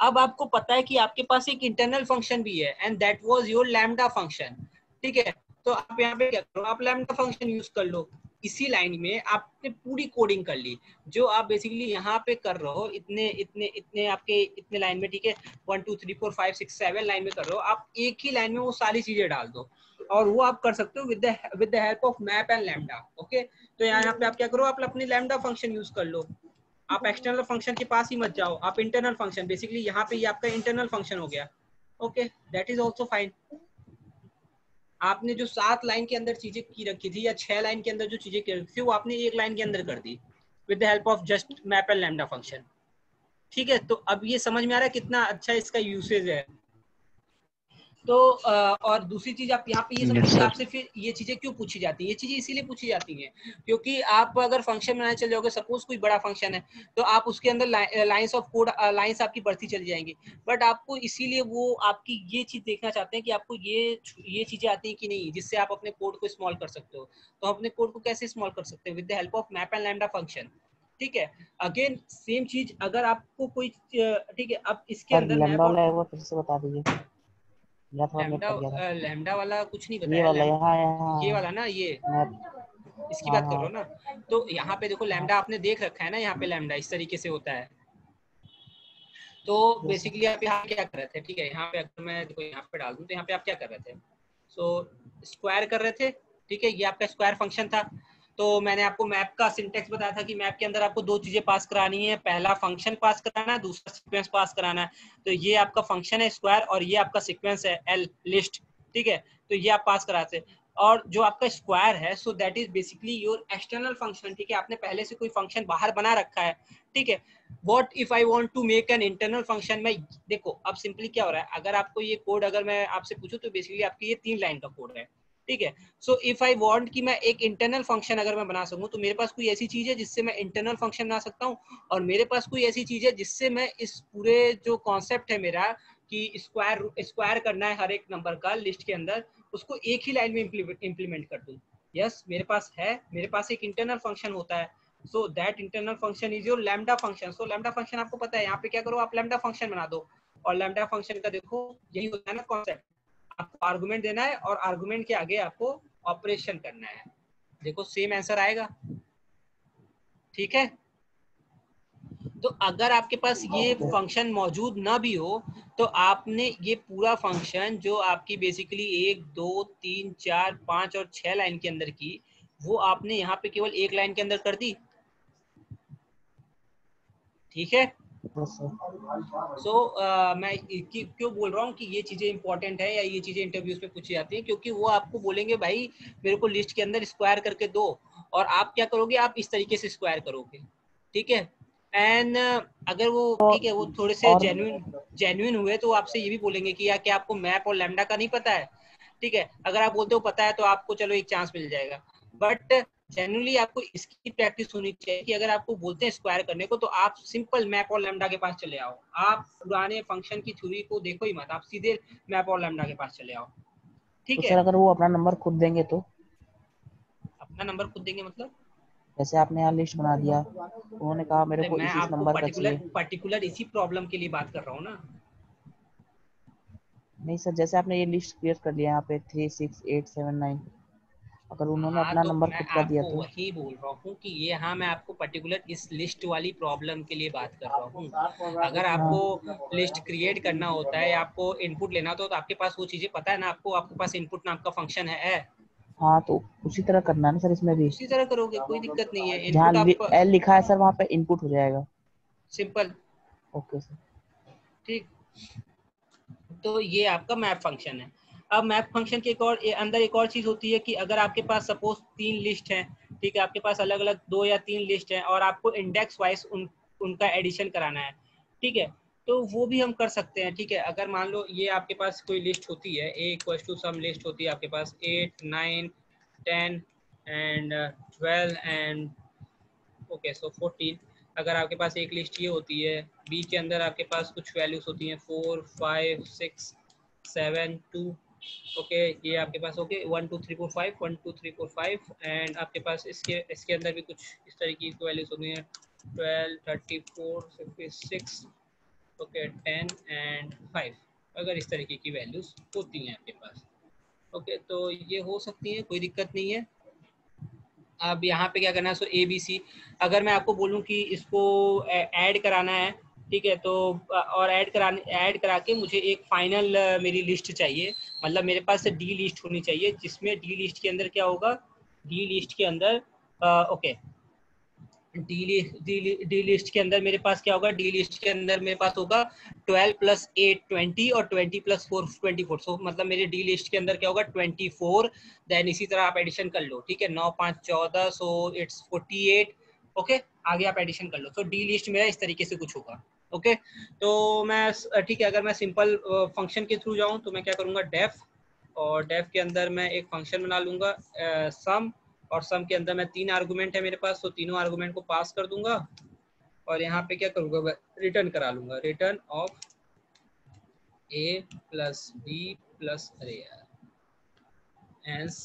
अब आपको पता है कि आपके पास एक इंटरनल फंक्शन भी है and that was your lambda function. ठीक है तो आप यहाँ पे क्या करो, आप लैम्डा फंक्शन यूज कर लो। इसी लाइन में आपने पूरी कोडिंग कर ली जो आप बेसिकली यहाँ पे कर रहे हो इतने इतने इतने आपके इतने लाइन में। ठीक है 1 2 3 4 5 6 7 लाइन में कर रहे हो, आप एक ही लाइन में वो सारी चीजें डाल दो और वो आप कर सकते हो with the help of map and lambda. Okay तो यहाँ पे आप क्या करो, आप अपने लैम्डा फंक्शन यूज कर लो। आप एक्सटर्नल फंक्शन के पास ही मत जाओ, आप इंटरनल फंक्शन बेसिकली यहाँ पे आपका इंटरनल फंक्शन हो गया। Okay that is also fine. आपने जो 7 लाइन के अंदर चीजें की रखी थी या 6 लाइन के अंदर जो चीजें की रखी थी वो आपने 1 लाइन के अंदर कर दी with the help of just map and lambda function. ठीक है तो अब ये समझ में आ रहा है कितना अच्छा इसका यूसेज है। तो और दूसरी चीज आप यहाँ पे ये सब चीजें आपसे फिर ये चीजें क्यों पूछी जाती है, ये चीजें इसीलिए पूछी जाती हैं क्योंकि आप अगर फंक्शन बनाने चले जाओगे, सपोज कोई बड़ा फंक्शन है तो आप उसके अंदर लाइंस ऑफ कोड लाइंस आपकी बढ़ती चली जाएंगी, बट आपको इसीलिए वो आपकी ये चीज देखना चाहते हैं कि आपको ये चीजें आती हैं कि नहीं जिससे आप अपने कोड को स्मॉल कर सकते हो। तो हम अपने कोड को कैसे स्मॉल कर सकते हैं with the help of map and lambda function. ठीक है अगेन सेम चीज अगर आपको कोई ठीक है अब इसके अंदर लैम्डा वाला कुछ नहीं बताया, ये वाला ना ये इसकी बात कर रहा हूं ना। तो यहाँ पे देखो लैम्डा आपने देख रखा है ना, यहाँ पे लैम्डा इस तरीके से होता है। तो बेसिकली आप यहाँ क्या कर रहे थे, ठीक है यहाँ पे अगर मैं देखो यहाँ पे डाल दूं तो यहाँ पे आप क्या कर रहे थे, सो स्क्वायर कर रहे थे। ठीक है ये आपका स्क्वायर फंक्शन था। तो मैंने आपको मैप का सिंटेक्स बताया था कि मैप के अंदर आपको 2 चीजें पास करानी है, पहला फंक्शन पास कराना है, दूसरा सीक्वेंस पास कराना है। तो ये आपका फंक्शन है स्क्वायर और ये आपका सीक्वेंस है एल लिस्ट। ठीक है तो ये आप पास कराते और जो आपका स्क्वायर है so that is basically your external function. ठीक है आपने पहले से कोई फंक्शन बाहर बना रखा है। ठीक है what if I want to make an internal function. मैं देखो अब सिंपली क्या हो रहा है, अगर आपको ये कोड अगर मैं आपसे पूछूं तो बेसिकली आपकी ये 3 लाइन का कोड है। ठीक है सो इफ आई वांट कि मैं एक इंटरनल फंक्शन अगर मैं बना सकूं तो मेरे पास कोई ऐसी चीज है जिससे मैं इंटरनल फंक्शन बना सकता हूं और मेरे पास कोई ऐसी चीज है जिससे मैं इस पूरे जो कॉन्सेप्ट है मेरा कि स्क्वायर करना है हर एक नंबर का लिस्ट के अंदर उसको एक ही लाइन में इम्प्लीमेंट कर दूं। यस मेरे पास है, मेरे पास एक इंटरनल फंक्शन होता है। So that internal function is your lambda function. So lambda function आपको पता है, यहाँ पे क्या करो आप लैम्डा फंक्शन बना दो और लैम्डा फंक्शन का देखो यही होता है ना कॉन्सेप्ट, आपको आर्गुमेंट देना है और आर्गुमेंट के आगे आपको ऑपरेशन करना है। देखो सेम आंसर आएगा। ठीक है तो अगर आपके पास ये फंक्शन मौजूद ना भी हो तो आपने ये पूरा फंक्शन जो आपकी बेसिकली 1 2 3 4 5 और 6 लाइन के अंदर की वो आपने यहाँ पे केवल 1 लाइन के अंदर कर दी। ठीक है मैं क्यों बोल रहा हूँ कि ये चीजें इंपॉर्टेंट है या ये चीजें इंटरव्यूज में पूछी जाती हैं, क्योंकि वो आपको बोलेंगे भाई मेरे को लिस्ट के अंदर स्क्वायर करके दो, और आप क्या करोगे, आप इस तरीके से स्क्वायर करोगे, ठीक है। एंड अगर वो ठीक है वो थोड़े से जेन्युइन हुए तो आपसे ये भी बोलेंगे कि यार क्या आपको मैप और लैम्डा का नहीं पता है, ठीक है। अगर आप बोलते हो पता है तो आपको चलो एक चांस मिल जाएगा, बट जनरली आपको इसकी प्रैक्टिस होनी चाहिए कि अगर आपको बोलते हैं स्क्वायर करने को तो आप सिंपल मैप और लैम्डा के पास चले आओ, आप पुराने फंक्शन की थ्योरी को देखो ही मत, आप सीधे मैप और लैम्डा के पास चले आओ, ठीक है। सर अगर वो अपना नंबर खुद देंगे तो अपना नंबर खुद देंगे मतलब जैसे आपने यहाँ लिस्ट बना दिया, उन्होंने कहा मेरे को इस नंबर का चाहिए, पर्टिकुलर इसी प्रॉब्लम के लिए बात कर रहा हूँ ना। नहीं सर जैसे आपने ये लिस्ट क्रिएट कर लिया यहाँ पे 3 6 8 7 9, अगर उन्होंने अपना नंबर खुद का दिया तो वही बोल रहा हूँ कि ये हाँ मैं आपको पर्टिकुलर इस लिस्ट वाली प्रॉब्लम के लिए बात कर रहा हूँ। अगर आपको लिस्ट क्रिएट करना होता है, आपको इनपुट लेना होता है, तो आपके पास वो चीजें पता है ना, आपको आपके पास इनपुट नाम का फंक्शन है। हाँ तो उसी तरह करना ना सर, इसमें भी उसी तरह करोगे, कोई दिक्कत नहीं है। जहाँ एल लिखा है सर वहाँ पे इनपुट हो जाएगा, सिंपल। ओके सर ठीक, तो ये आपका मैप फंक्शन है। अब मैप फंक्शन के अंदर एक और चीज होती है कि अगर आपके पास सपोज 3 लिस्ट हैं, ठीक है, आपके पास अलग अलग 2 या 3 लिस्ट हैं और आपको इंडेक्स वाइज उनका एडिशन कराना है, ठीक है, तो वो भी हम कर सकते हैं, ठीक है। अगर मान लो ये आपके पास कोई लिस्ट होती है, a = सम लिस्ट होती है आपके पास 8 9 10 एंड 12 एंड 14। अगर आपके पास एक लिस्ट ये होती है, b के अंदर आपके पास कुछ वैल्यूज होती हैं 4 5 6 7 2, ओके, ये आपके पास ओके 1 2 3 4 5 1 2 3 4 5, एंड आपके पास इसके अंदर भी कुछ इस तरह की वैल्यूज होती हैं 12 34 56, ओके 10 एंड 5, अगर इस तरीके की वैल्यूज होती हैं आपके पास, ओके, तो ये हो सकती है, कोई दिक्कत नहीं है। अब यहाँ पे क्या करना है, सो ABC अगर मैं आपको बोलूँ कि इसको ऐड कराना है, ठीक है, तो और ऐड करा के मुझे एक फाइनल मेरी लिस्ट चाहिए, मतलब मेरे पास डी लिस्ट होनी चाहिए, जिसमें डी लिस्ट के अंदर क्या होगा, डी लिस्ट के अंदर ओके डी लिस्ट के अंदर मेरे पास क्या होगा, डी लिस्ट के अंदर मेरे पास होगा 12 + 8 20 और 20 + 4 24, सो मतलब मेरे डी लिस्ट के अंदर क्या होगा 24। देन इसी तरह आप एडिशन कर लो, ठीक है, 9 5 14, सो इट्स 48, ओके, आगे आप एडिशन कर लो, तो डी लिस्ट मेरा इस तरीके से कुछ होगा, ओके। तो मैं ठीक है, अगर मैं सिंपल फंक्शन के थ्रू जाऊं तो मैं क्या करूंगा, डेफ, और डेफ के अंदर मैं एक फंक्शन बना लूंगा सम, और सम के अंदर मैं 3 आर्गुमेंट है मेरे पास, तो तीनों आर्गुमेंट को पास कर दूंगा, और यहाँ पे क्या करूंगा मैं रिटर्न करा लूंगा, return of a + b + array and c,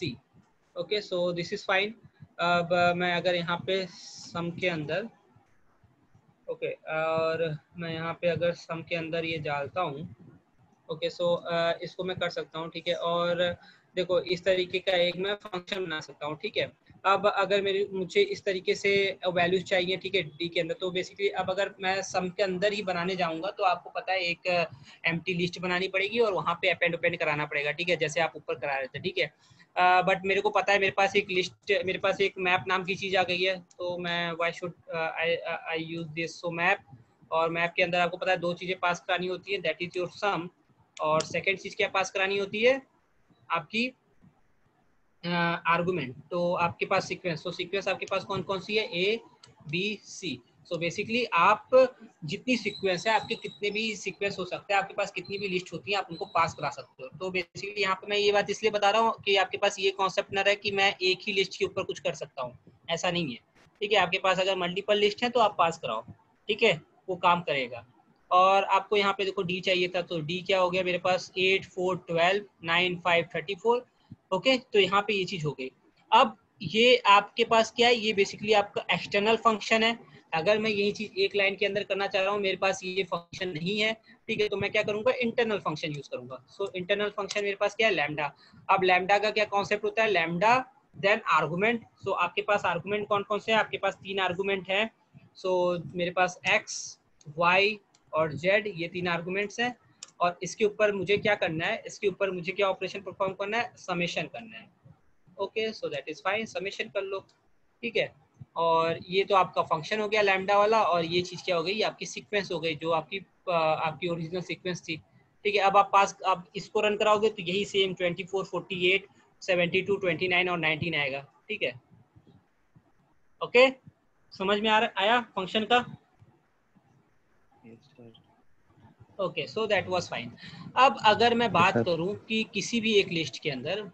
okay, so this is fine. अब मैं अगर यहाँ पे सम के अंदर ओके और मैं यहाँ पे अगर सम के अंदर ये डालता हूँ, ओके, सो इसको मैं कर सकता हूँ, ठीक है, और देखो इस तरीके का एक मैं फंक्शन बना सकता हूँ, ठीक है। अब अगर मुझे इस तरीके से वैल्यूज चाहिए, ठीक है, डी के अंदर, तो बेसिकली अब अगर मैं सम के अंदर ही बनाने जाऊँगा तो आपको पता है एक एम्प्टी लिस्ट बनानी पड़ेगी और वहाँ पे अपेंड ओपेंड कराना पड़ेगा, ठीक है, जैसे आप ऊपर करा रहे थे, ठीक है। बट मेरे को पता है मेरे पास एक मैप नाम की चीज़ आ गई है, तो मैं why should I use this, so map, और मैप के अंदर आपको पता है 2 चीज़ें पास करानी होती हैं, दैट इज योर सम, और सेकेंड चीज़ क्या पास करानी होती है, आपकी आर्गुमेंट। तो आपके पास सीक्वेंस, तो सीक्वेंस आपके पास कौन कौन सी है, a b c, so basically आप जितनी सीक्वेंस है, आपके कितने भी सीक्वेंस हो सकते हैं, आपके पास कितनी भी लिस्ट होती है, आप उनको पास करा सकते हो। तो बेसिकली यहाँ पे मैं ये बात इसलिए बता रहा हूँ कि आपके पास ये कॉन्सेप्ट ना रहे कि मैं एक ही लिस्ट के ऊपर कुछ कर सकता हूँ, ऐसा नहीं है, ठीक है। आपके पास अगर मल्टीपल लिस्ट है तो आप पास कराओ, ठीक है, वो काम करेगा। और आपको यहाँ पे देखो डी चाहिए था, तो डी क्या हो गया मेरे पास 8 4 12 9 5 34, ओके, तो यहाँ पे ये चीज़ हो गई। अब ये आपके पास क्या है, ये बेसिकली आपका एक्सटर्नल फंक्शन है। अगर मैं यही चीज़ एक लाइन के अंदर करना चाह रहा हूँ, मेरे पास ये फंक्शन नहीं है, ठीक है, तो मैं क्या करूँगा, इंटरनल फंक्शन यूज़ करूँगा। सो इंटरनल फंक्शन मेरे पास क्या है, लैम्डा। अब लैम्डा का क्या कॉन्सेप्ट होता है, लैम्डा देन आर्गूमेंट। सो आपके पास आर्गूमेंट कौन कौन से हैं, आपके पास 3 आर्गूमेंट हैं, सो मेरे पास x y और z, ये 3 आर्गूमेंट्स हैं, और इसके ऊपर मुझे क्या करना है, इसके ऊपर मुझे क्या ऑपरेशन परफॉर्म करना है, समेशन करना है, okay, so that is fine, summation कर लो, ठीक है। और ये तो आपका फंक्शन हो गया लैम्डा वाला, और ये चीज़ क्या हो गई, आपकी सीक्वेंस हो गई जो आपकी ओरिजिनल सीक्वेंस थी। ठीक है, अब आप पास आप इसको रन कराओगे तो यही सेम 24, 48, 72, 29 और 19 आएगा। ठीक है, ओके, समझ में आया फंक्शन का? Okay, so that was fine. अब अगर मैं बात करूं कि किसी भी एक लिस्ट के अंदर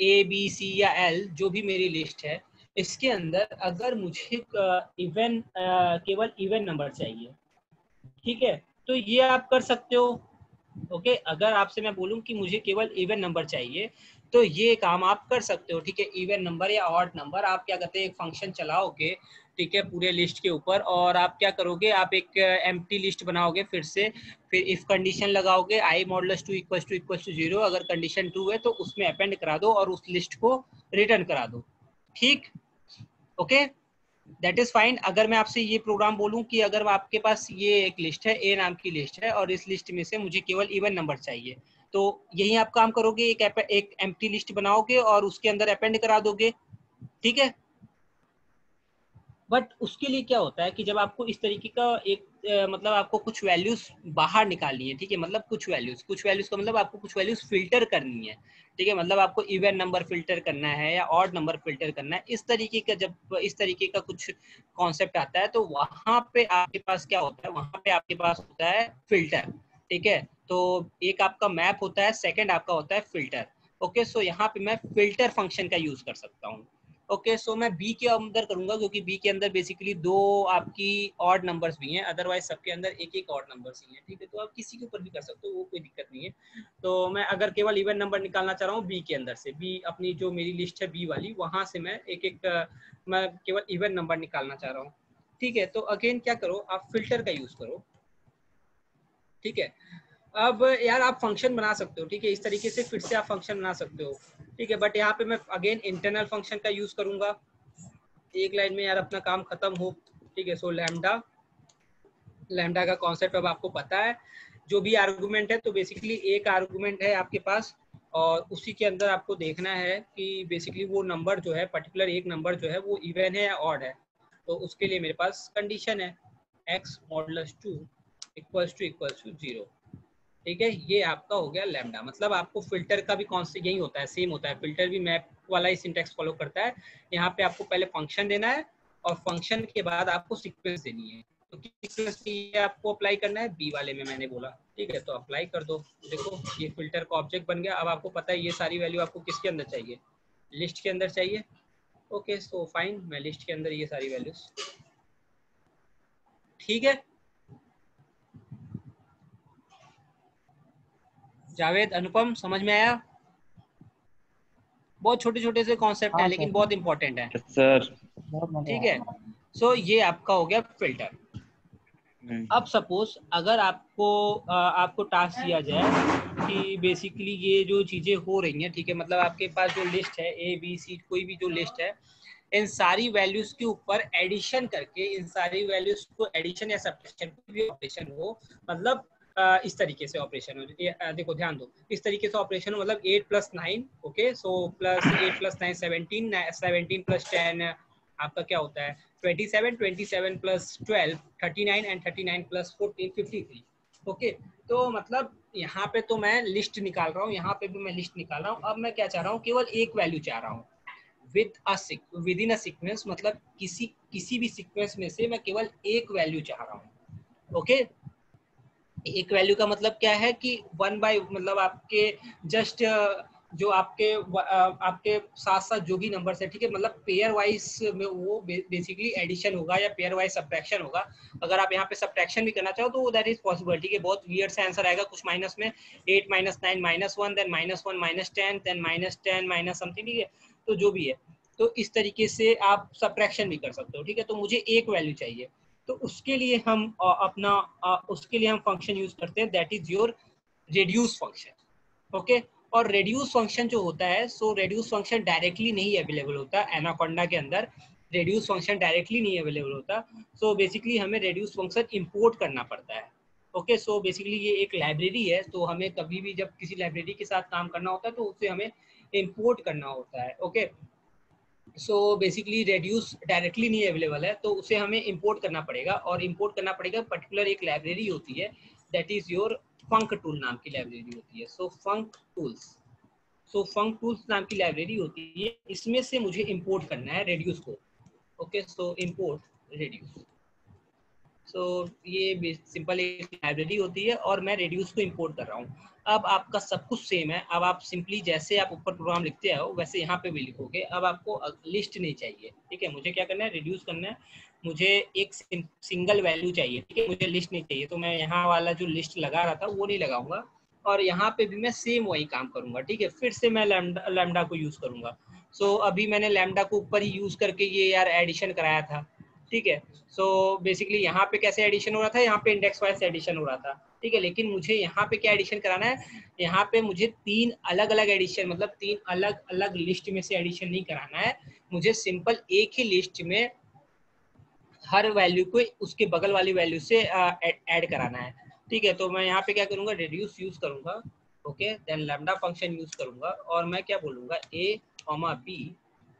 ए बी सी या एल, जो भी मेरी लिस्ट है, इसके अंदर अगर मुझे इवन केवल इवन नंबर चाहिए, ठीक है, तो ये आप कर सकते हो। ओके, अगर आपसे मैं बोलूं कि मुझे केवल इवन नंबर चाहिए तो ये काम आप कर सकते हो। ठीक है, इवन नंबर या ऑड नंबर, आप क्या करते हैं, एक फंक्शन चलाओगे, ठीक है, पूरे लिस्ट के ऊपर, और आप क्या करोगे, आप एक एम्प्टी लिस्ट बनाओगे फिर से, फिर इफ कंडीशन लगाओगे, I modulus two equals to 0, अगर कंडीशन ट्रू है तो उसमें अपेंड करा दो और उस लिस्ट को रिटर्न करा दो। ठीक, ओके, दैट इज फाइन। अगर मैं आपसे ये प्रोग्राम बोलूं कि अगर आपके पास ये एक लिस्ट है, ए नाम की लिस्ट है, और इस लिस्ट में से मुझे केवल इवन नंबर चाहिए, तो यही आप काम करोगे, एक एम्प्टी लिस्ट बनाओगे और उसके अंदर अपेंड करा दोगे। ठीक है, बट उसके लिए क्या होता है कि जब आपको इस तरीके का एक मतलब आपको कुछ वैल्यूज बाहर निकालनी है, ठीक है, मतलब कुछ वैल्यूज का मतलब आपको कुछ वैल्यूज फिल्टर करनी है। ठीक है, मतलब आपको इवन नंबर फिल्टर करना है या ऑड नंबर फिल्टर करना है, इस तरीके का, जब इस तरीके का कुछ कॉन्सेप्ट आता है तो वहाँ पे आपके पास क्या होता है, वहाँ पे आपके पास होता है फिल्टर। ठीक है, तो एक आपका मैप होता है, सेकेंड आपका होता है फिल्टर। ओके, सो यहाँ पे मैं फिल्टर फंक्शन का यूज कर सकता हूँ। ओके, सो मैं बी के अंदर करूंगा, क्योंकि बी के अंदर बेसिकली दो आपकी ऑड नंबर्स भी हैं, अदरवाइज सबके अंदर एक एक ऑड नंबर्स ही हैं। ठीक है, तो आप किसी के ऊपर भी कर सकते हो, वो कोई दिक्कत नहीं है। तो मैं अगर केवल इवन नंबर निकालना चाह रहा हूँ बी के अंदर से, बी अपनी जो मेरी लिस्ट है बी वाली, वहाँ से मैं मैं केवल इवन नंबर निकालना चाह रहा हूँ। ठीक है, तो अगेन क्या करो, आप फिल्टर का यूज करो। ठीक है, अब यार आप फंक्शन बना सकते हो, ठीक है, इस तरीके से फिर से आप फंक्शन बना सकते हो। ठीक है, बट यहाँ पे मैं अगेन इंटरनल फंक्शन का यूज करूंगा। एक लाइन में यार अपना काम खत्म हो। ठीक है, सो लैम्डा का कॉन्सेप्ट अब आपको पता है, जो भी आर्गूमेंट है, तो बेसिकली एक आर्गूमेंट है आपके पास और उसी के अंदर आपको देखना है कि बेसिकली वो नंबर जो है, पर्टिकुलर एक नंबर जो है, वो इवन है या ऑड है। तो उसके लिए मेरे पास कंडीशन है x modulus two equals to 0। ठीक है, ये आपका हो गया लैम्डा। मतलब आपको फिल्टर का भी कॉन्सेप्ट यही होता है, सेम होता है, फिल्टर भी मैप वाला ही सिंटैक्स फॉलो करता है। यहाँ पे आपको पहले फंक्शन देना है और फंक्शन के बाद आपको सीक्वेंस देनी है, तो सीक्वेंस ये आपको अप्लाई करना है बी वाले में, मैंने बोला। ठीक है, तो अप्लाई कर दो, देखो ये फिल्टर का ऑब्जेक्ट बन गया। अब आपको पता है ये सारी वैल्यू आपको किसके अंदर चाहिए, लिस्ट के अंदर चाहिए। ओके, सो फाइन, मैं लिस्ट के अंदर ये सारी वैल्यूज, ठीक है। जावेद, अनुपम, समझ में आया? बहुत छोटे छोटे से कॉन्सेप्ट हैं लेकिन बहुत इंपॉर्टेंट है सर। ठीक है, सो ये आपका हो गया फिल्टर। अब सपोज अगर आपको टास्क दिया जाए कि बेसिकली ये जो चीजें हो रही हैं, ठीक है, मतलब आपके पास जो लिस्ट है ए बी सी, कोई भी जो लिस्ट है, इन सारी वैल्यूज के ऊपर एडिशन करके, इन सारी वैल्यूज को एडिशन या सब्ट्रैक्शन ऑपरेशन हो, मतलब इस तरीके से ऑपरेशन हो, देखो ध्यान दो, इस तरीके से ऑपरेशन हो, मतलब 8 + 9, ओके, सो प्लस 8 + 9 17 + 10 आपका क्या होता है 27 + 12 39 एंड 39 प्लस 14 53। ओके, तो मतलब यहाँ पे तो मैं लिस्ट निकाल रहा हूँ, यहाँ पे भी मैं लिस्ट निकाल रहा हूँ। अब मैं क्या चाह रहा हूँ, केवल एक वैल्यू चाह रहा हूँ विद इन अ सीक्वेंस, मतलब किसी भी सीक्वेंस में से मैं केवल एक वैल्यू चाह रहा हूँ। ओके, एक वैल्यू का मतलब क्या है कि 1 by, मतलब आपके जस्ट जो आपके साथ साथ जो भी नंबर है, ठीक है, मतलब पेयर वाइज में वो बेसिकली एडिशन होगा या पेयर वाइज सब्ट्रैक्शन होगा। अगर आप यहाँ पे सब्ट्रैक्शन भी करना चाहो तो दैट इज पॉसिबल। ठीक है, बहुत वियर्ड सा आंसर आएगा कुछ माइनस में, 8 - 9 -1 देन -1 -10 देन -10 माइनस समथिंग, ठीक है, तो जो भी है, तो इस तरीके से आप सब्ट्रैक्शन भी कर सकते हो। ठीक है, तो मुझे एक वैल्यू चाहिए, तो उसके लिए हम फंक्शन यूज करते हैं, that is your reduce function. Okay, और रेड्यूस फंक्शन जो होता है, सो रेड्यूस फंक्शन डायरेक्टली नहीं अवेलेबल होता, एनाकोंडा के अंदर रेड्यूस फंक्शन डायरेक्टली नहीं अवेलेबल होता। सो बेसिकली हमें रेड्यूस फंक्शन इंपोर्ट करना पड़ता है। ओके, सो बेसिकली ये एक लाइब्रेरी है, तो हमें कभी भी जब किसी लाइब्रेरी के साथ काम करना होता है तो उसे हमें इम्पोर्ट करना होता है। Okay, so basically reduce directly नहीं अवेलेबल है, तो उसे हमें इंपोर्ट करना पड़ेगा, और इंपोर्ट करना पड़ेगा पर्टिकुलर एक लाइब्रेरी होती है that is your funk tool नाम की लाइब्रेरी होती है। सो फंक टूल्स, सो फंक टूल्स नाम की लाइब्रेरी होती है, इसमें से मुझे इंपोर्ट करना है रेड्यूस को। Okay, so import reduce. So ये सिंपल एक लाइब्रेरी होती है और मैं रेड्यूस को इंपोर्ट कर रहा हूँ। अब आपका सब कुछ सेम है, अब आप सिंपली जैसे आप ऊपर प्रोग्राम लिखते हो वैसे यहाँ पे भी लिखोगे। अब आपको लिस्ट नहीं चाहिए, ठीक है, मुझे क्या करना है, रिड्यूस करना है, मुझे एक सिंगल वैल्यू चाहिए, ठीक है, मुझे लिस्ट नहीं चाहिए। तो मैं यहाँ वाला जो लिस्ट लगा रहा था वो नहीं लगाऊंगा, और यहाँ पे भी मैं सेम वही काम करूँगा, ठीक है। फिर से मैं लैम्डा को यूज़ करूँगा। सो अभी मैंने लैम्डा को ऊपर ही यूज़ करके ये यार एडिशन कराया था, ठीक है। सो बेसिकली यहाँ पे कैसे एडिशन हो रहा था, यहाँ पे इंडेक्स वाइज एडिशन हो रहा था, ठीक है। लेकिन मुझे यहाँ पे क्या एडिशन कराना है, यहाँ पे मुझे तीन अलग अलग एडिशन, मतलब तीन अलग अलग लिस्ट में से एडिशन नहीं कराना है, मुझे सिंपल एक ही लिस्ट में हर वैल्यू को उसके बगल वाली वैल्यू से ऐड कराना है, ठीक है। तो मैं यहाँ पे क्या करूँगा, रिड्यूस यूज करूँगा, okay, then lambda function use करूँगा, और मैं क्या बोलूँगा, A comma B,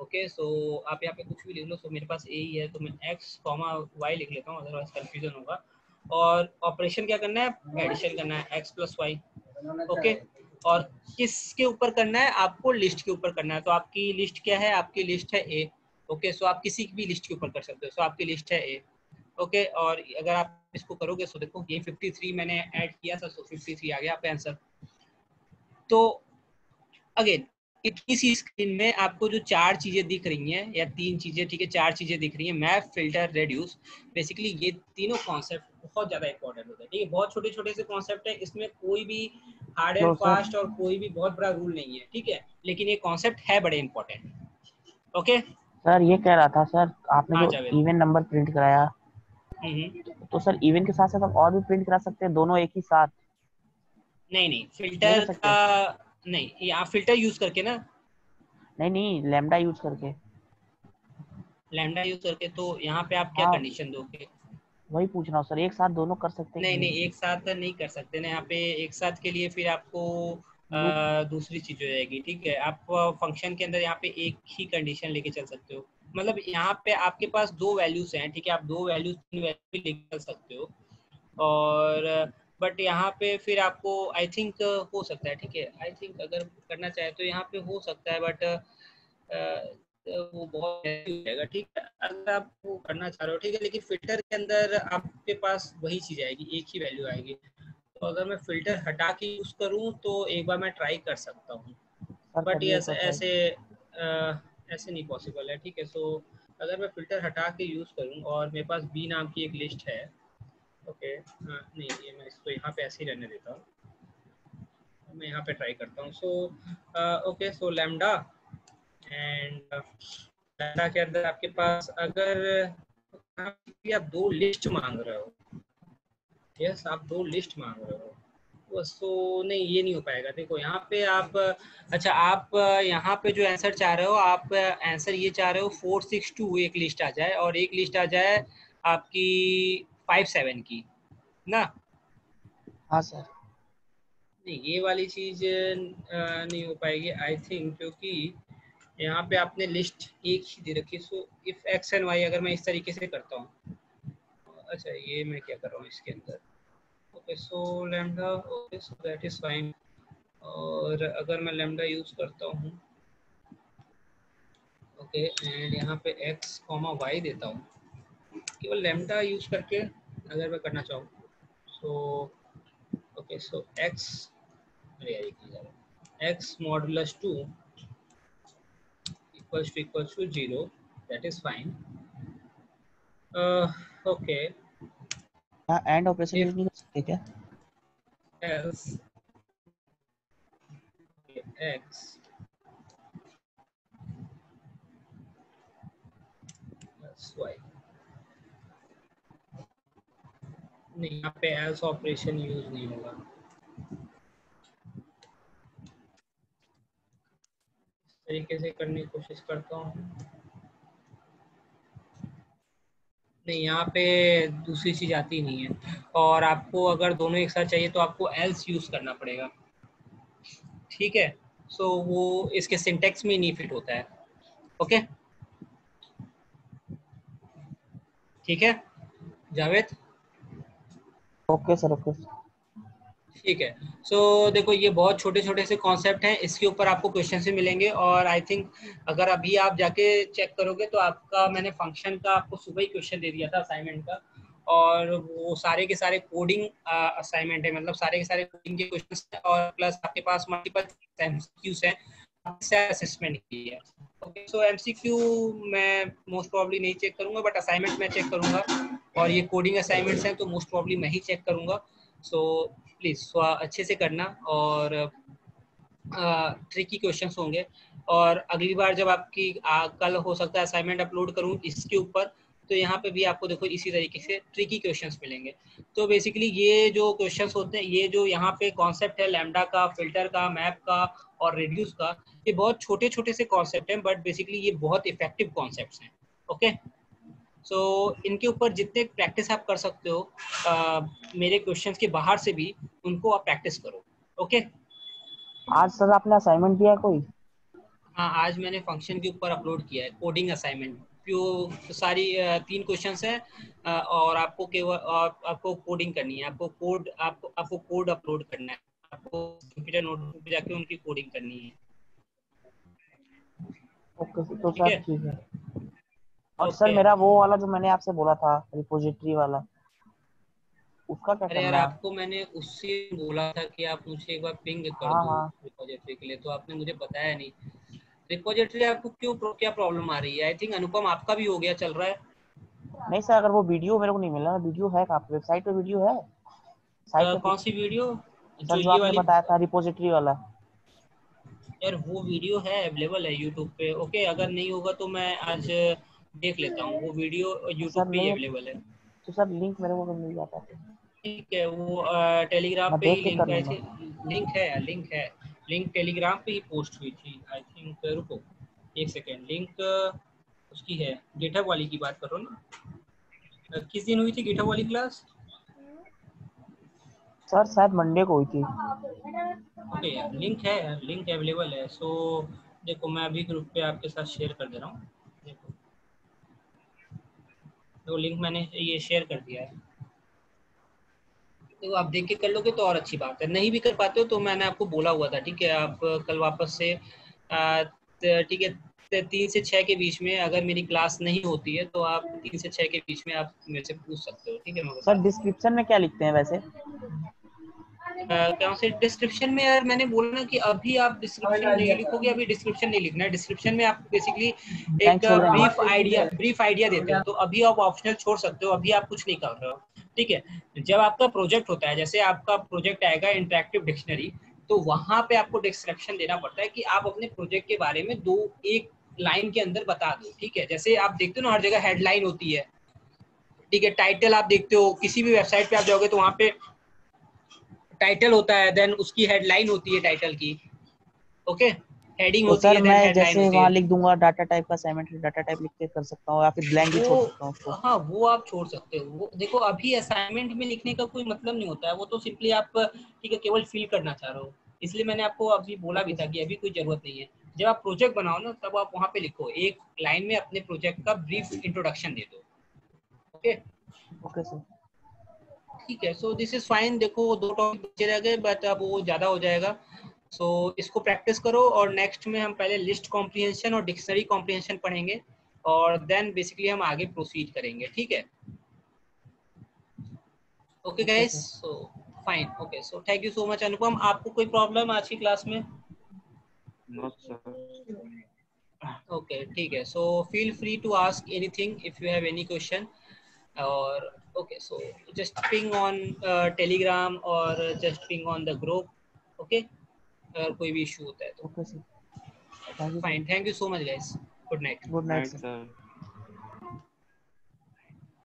okay. So आप यहाँ पे कुछ भी लिख लो। सो मेरे पास ए ही है, तो मैं एक्स कॉमा वाई लिख लेता हूँ, अदरवाइज कंफ्यूजन होगा। और ऑपरेशन क्या करना है, एडिशन करना है, एक्स प्लस वाई, ओके। और किसके ऊपर करना है, आपको लिस्ट के ऊपर करना है। तो आपकी लिस्ट क्या है, आपकी लिस्ट है ए, ओके। सो आप किसी भी लिस्ट के ऊपर कर सकते हो। सो आपकी लिस्ट है ए, ओके। और अगर आप इसको करोगे, सो देखो ये 53 मैंने ऐड किया था, सो 53 आ गया आपका आंसर। तो अगेन इसी स्क्रीन में आपको जो चार चीजें दिख रही हैं, या तीन चीजें, ठीक है, चार चीजें दिख रही हैं, मैप, फिल्टर, रेड्यूस, बेसिकली ये तीनों कॉन्सेप्ट बहुत ज्यादा इंपॉर्टेंट होता है, ठीक है। बहुत छोटे छोटे से कॉन्सेप्ट है, इसमें कोई भी हार्ड एंड फास्ट और कोई भी बहुत बड़ा रूल नहीं है, ठीक है, लेकिन ये कॉन्सेप्ट है बड़े इंपॉर्टेंट। ओके सर, ये कह रहा था सर आपने जो इवन नंबर प्रिंट कराया, तो सर इवन के साथ साथ और भी प्रिंट करा सकते हैं, दोनों एक ही साथ? नहीं, फिल्टर का नहीं, यहाँ फिल्टर यूज करके ना, नहीं लैम्डा यूज करके, तो यहाँ पे आप क्या कंडीशन दोगे, वही पूछ रहा हूँ सर। एक साथ दोनों कर सकते हैं? नहीं, एक साथ नहीं कर सकते ना, यहाँ पे एक साथ के लिए फिर आपको दूसरी चीज हो जाएगी, ठीक है। आप फंक्शन के अंदर यहाँ पे एक ही कंडीशन लेके चल सकते हो, मतलब यहाँ पे आपके पास दो वैल्यूज हैं, ठीक है, आप दो वैल्यूज लेके चल सकते हो, और बट यहाँ पे फिर आपको आई थिंक हो सकता है, ठीक है, आई थिंक अगर करना चाहे तो यहाँ पे हो सकता है, बट वो बहुत जाएगा, ठीक है, अगर आप वो करना चाह रहे हो, ठीक है। लेकिन फिल्टर के अंदर आपके पास वही चीज़ आएगी, एक ही वैल्यू आएगी। तो अगर मैं फिल्टर हटा के यूज़ करूँ तो एक बार मैं ट्राई कर सकता हूँ, बट ये ऐसे नहीं पॉसिबल है, ठीक है। सो अगर मैं फिल्टर हटा के यूज़ करूँ, और मेरे पास बी नाम की एक लिस्ट है, ओके, नहीं ये मैं इसको यहाँ पे ऐसे ही रहने देता हूँ, मैं यहाँ पे ट्राई करता हूँ। So okay, so lambda and lambda के अंदर आपके पास अगर आप दो लिस्ट मांग रहे हो, यस, आप दो लिस्ट मांग रहे हो, सो नहीं ये नहीं हो पाएगा। देखो यहाँ पे आप, अच्छा आप यहाँ पे जो आंसर चाह रहे हो, आप आंसर ये चाह रहे हो 462 एक लिस्ट आ जाए, और एक लिस्ट आ जाए आपकी 57 की ना। हाँ सर, नहीं ये वाली चीज नहीं हो पाएगी आई थिंक, क्योंकि यहाँ पे आपने लिस्ट एक ही दे रखी। So if x and Y अगर मैं इस तरीके से करता हूँ, अच्छा ये मैं क्या कर रहा हूँ इसके अंदर, okay so lambda, okay so that is fine. और अगर मैं लैम्डा यूज करता हूँ, ओके, एंड यहाँ पे एक्स कॉमा वाई देता हूँ, केवल लैम्डा यूज करके अगर मैं करना चाहूँ, so okay, so X modulus 2 equals to 0, that is fine, okay. And operation use नहीं कर सकते क्या? एल्स एक्स प्लस वाई, नहीं यहाँ पे एल्स ऑपरेशन यूज नहीं होगा, इस तरीके से करने की कोशिश करता हूँ। नहीं यहाँ पे दूसरी चीज आती नहीं है, और आपको अगर दोनों एक साथ चाहिए तो आपको एल्स यूज करना पड़ेगा, ठीक है। सो वो इसके सिंटेक्स में नहीं फिट होता है, ओके। ठीक है जावेद? ओके सर, ओके ठीक है। सो देखो ये बहुत छोटे छोटे से कॉन्सेप्ट हैं, इसके ऊपर आपको क्वेश्चन भी मिलेंगे और आई थिंक अगर अभी आप जाके चेक करोगे तो आपका मैंने फंक्शन का आपको सुबह ही क्वेश्चन दे दिया था असाइनमेंट का, और वो सारे के सारे कोडिंग असाइनमेंट है, मतलब सारे के सारे कोडिंग के क्वेश्चन और प्लस आपके पास मल्टीपल एमसीक्यूज हैं असेसमेंट की है। ओके सो एमसीक्यू मैं मोस्ट प्रोबेबली नहीं चेक करूंगा बट असाइनमेंट मैं चेक करूंगा और ये कोडिंग असाइनमेंट्स हैं तो मोस्ट प्रोबेबली मैं ही चेक करूंगा। सो प्लीज़ अच्छे से करना और ट्रिकी क्वेश्चंस होंगे और अगली बार जब आपकी कल हो सकता है असाइनमेंट अपलोड करूँ इसके ऊपर तो यहाँ पे भी आपको देखो इसी तरीके से ट्रिकी क्वेश्चंस मिलेंगे। तो बेसिकली ये जो क्वेश्चंस होते हैं, ये जो यहाँ पे कॉन्सेप्ट है लैम्डा का, फिल्टर का, मैप का और रिड्यूस का, ये बहुत छोटे छोटे से कॉन्सेप्ट हैं बट बेसिकली ये बहुत इफेक्टिव कॉन्सेप्ट हैं। ओके सो इनके ऊपर जितने प्रैक्टिस आप कर सकते हो मेरे क्वेश्चंस के बाहर से भी उनको आप प्रैक्टिस करो। ओके आज सर आपने असाइनमेंट दिया है कोई? हाँ आज मैंने फंक्शन के ऊपर अपलोड किया है कोडिंग असाइनमेंट, सारी 3 क्वेश्चंस हैं और आपको केवल आपको कोडिंग करनी है, आपको कोड अपलोड करना है, आपको कंप्यूटर नोटबुक पे जाके उनकी कोडिंग करनी है। ओके सर तो सर ठीक है। और सर मेरा वो वाला जो मैंने आपसे बोला था रिपोजिटरी वाला उसका क्या करना है? अरे यार आपको मैंने उससे बोला था कि आप मुझे एक बार पिंग कर दो रिपोजिटरी के लिए, तो आपने मुझे बताया नहीं। रिपोजिटरी आपको क्या प्रॉब्लम आ रही है? आई थिंक अनुपम आपका भी हो गया, चल रहा है? नहीं सर अगर वो वीडियो मेरे को नहीं मिला, वीडियो है आपकी वेबसाइट पे, वीडियो है साइट पे। कौन सी वीडियो सर जो आपने बताया था रिपोजिटरी वाला? यार वो वीडियो है, अवेलेबल है YouTube पे। ओके अगर नहीं होगा तो मैं आज देख लेता हूँ, वो वीडियो YouTube पे अवेलेबल है तो सर लिंक मेरे को मिल जाता है। ठीक है वो टेलीग्राम पे ही लिंक है लिंक टेलीग्राम पे ही पोस्ट हुई थी आई थिंक। रुको एक सेकेंड, लिंक उसकी है GitHub वाली की बात करो ना। किस दिन हुई थी GitHub वाली क्लास? सर शायद मंडे को हुई थी। ओके लिंक है, लिंक अवेलेबल है। सो देखो मैं अभी ग्रुप पे आपके साथ शेयर कर दे रहा हूँ, तो लिंक मैंने ये शेयर कर दिया है, तो आप देख के कर लोगे तो और अच्छी बात है, नहीं भी कर पाते हो तो मैंने आपको बोला हुआ था। ठीक है आप कल वापस से ठीक है 3 से 6 के बीच में अगर मेरी क्लास नहीं होती है तो आप 3 से 6 के बीच में आप मेरे से पूछ सकते हो। ठीक है सर डिस्क्रिप्शन में क्या लिखते हैं वैसे? कौन से डिस्क्रिप्शन में? यार मैंने बोला ना कि अभी आप डिस्क्रिप्शन नहीं लिखोगे, अभी डिस्क्रिप्शन नहीं लिखना है। डिस्क्रिप्शन में आप बेसिकली एक ब्रीफ आइडिया देते हो, तो अभी आप ऑप्शनल छोड़ सकते हो, अभी आप कुछ नहीं कर रहे हो। ठीक है जब आपका प्रोजेक्ट होता है, जैसे आपका प्रोजेक्ट आएगा इंटरेक्टिव डिक्शनरी, तो वहां पे आपको डिस्क्रिप्शन देना पड़ता है कि आप अपने प्रोजेक्ट के बारे में 2-1 लाइन के अंदर बता दो। ठीक है जैसे आप देखते हो ना हर जगह हेडलाइन होती है, ठीक है टाइटल आप देखते हो, किसी भी वेबसाइट पे आप जाओगे तो वहाँ पे टाइटल होता है, देन उसकी हेडलाइन होती है टाइटल की, ओके हेडिंग होती है, देन मैं जैसे वहां लिख दूंगा डाटा टाइप का असाइनमेंट, डाटा टाइप लिख के कर सकता हूं या फिर ब्लैंक भी छोड़ सकता हूं। हां वो आप छोड़ सकते हो, वो देखो अभी असाइनमेंट में लिखने का कोई मतलब नहीं होता है, वो तो सिंपली आप ठीक है केवल फिल करना चाह रहे हो, इसलिए मैंने आपको अभी बोला भी था कि अभी कोई जरूरत नहीं है। जब आप प्रोजेक्ट बनाओ ना तब आप वहां पे लिखो, एक लाइन में अपने प्रोजेक्ट का ब्रीफ इंट्रोडक्शन दे दो। ओके ओके सर ठीक है। So this is fine. देखो 2 टॉपिक बचे रह गए बट अब वो ज्यादा हो जाएगा, सो इसको प्रैक्टिस करो और नेक्स्ट में हम पहले लिस्ट कॉम्प्रिहेंशन और डिक्शनरी कॉम्प्रिहेंशन पढ़ेंगे और देन बेसिकली हम आगे प्रोसीड करेंगे। ठीक है okay guys so fine. Okay so thank you so much Anupam. आपको कोई प्रॉब्लम आज की क्लास में? No sir. ओके ठीक है so feel free to ask anything if you have any question और okay so just ping on telegram or just ping on the group okay agar koi bhi issue hota hai to okay sir fine thank you so much guys good night sir।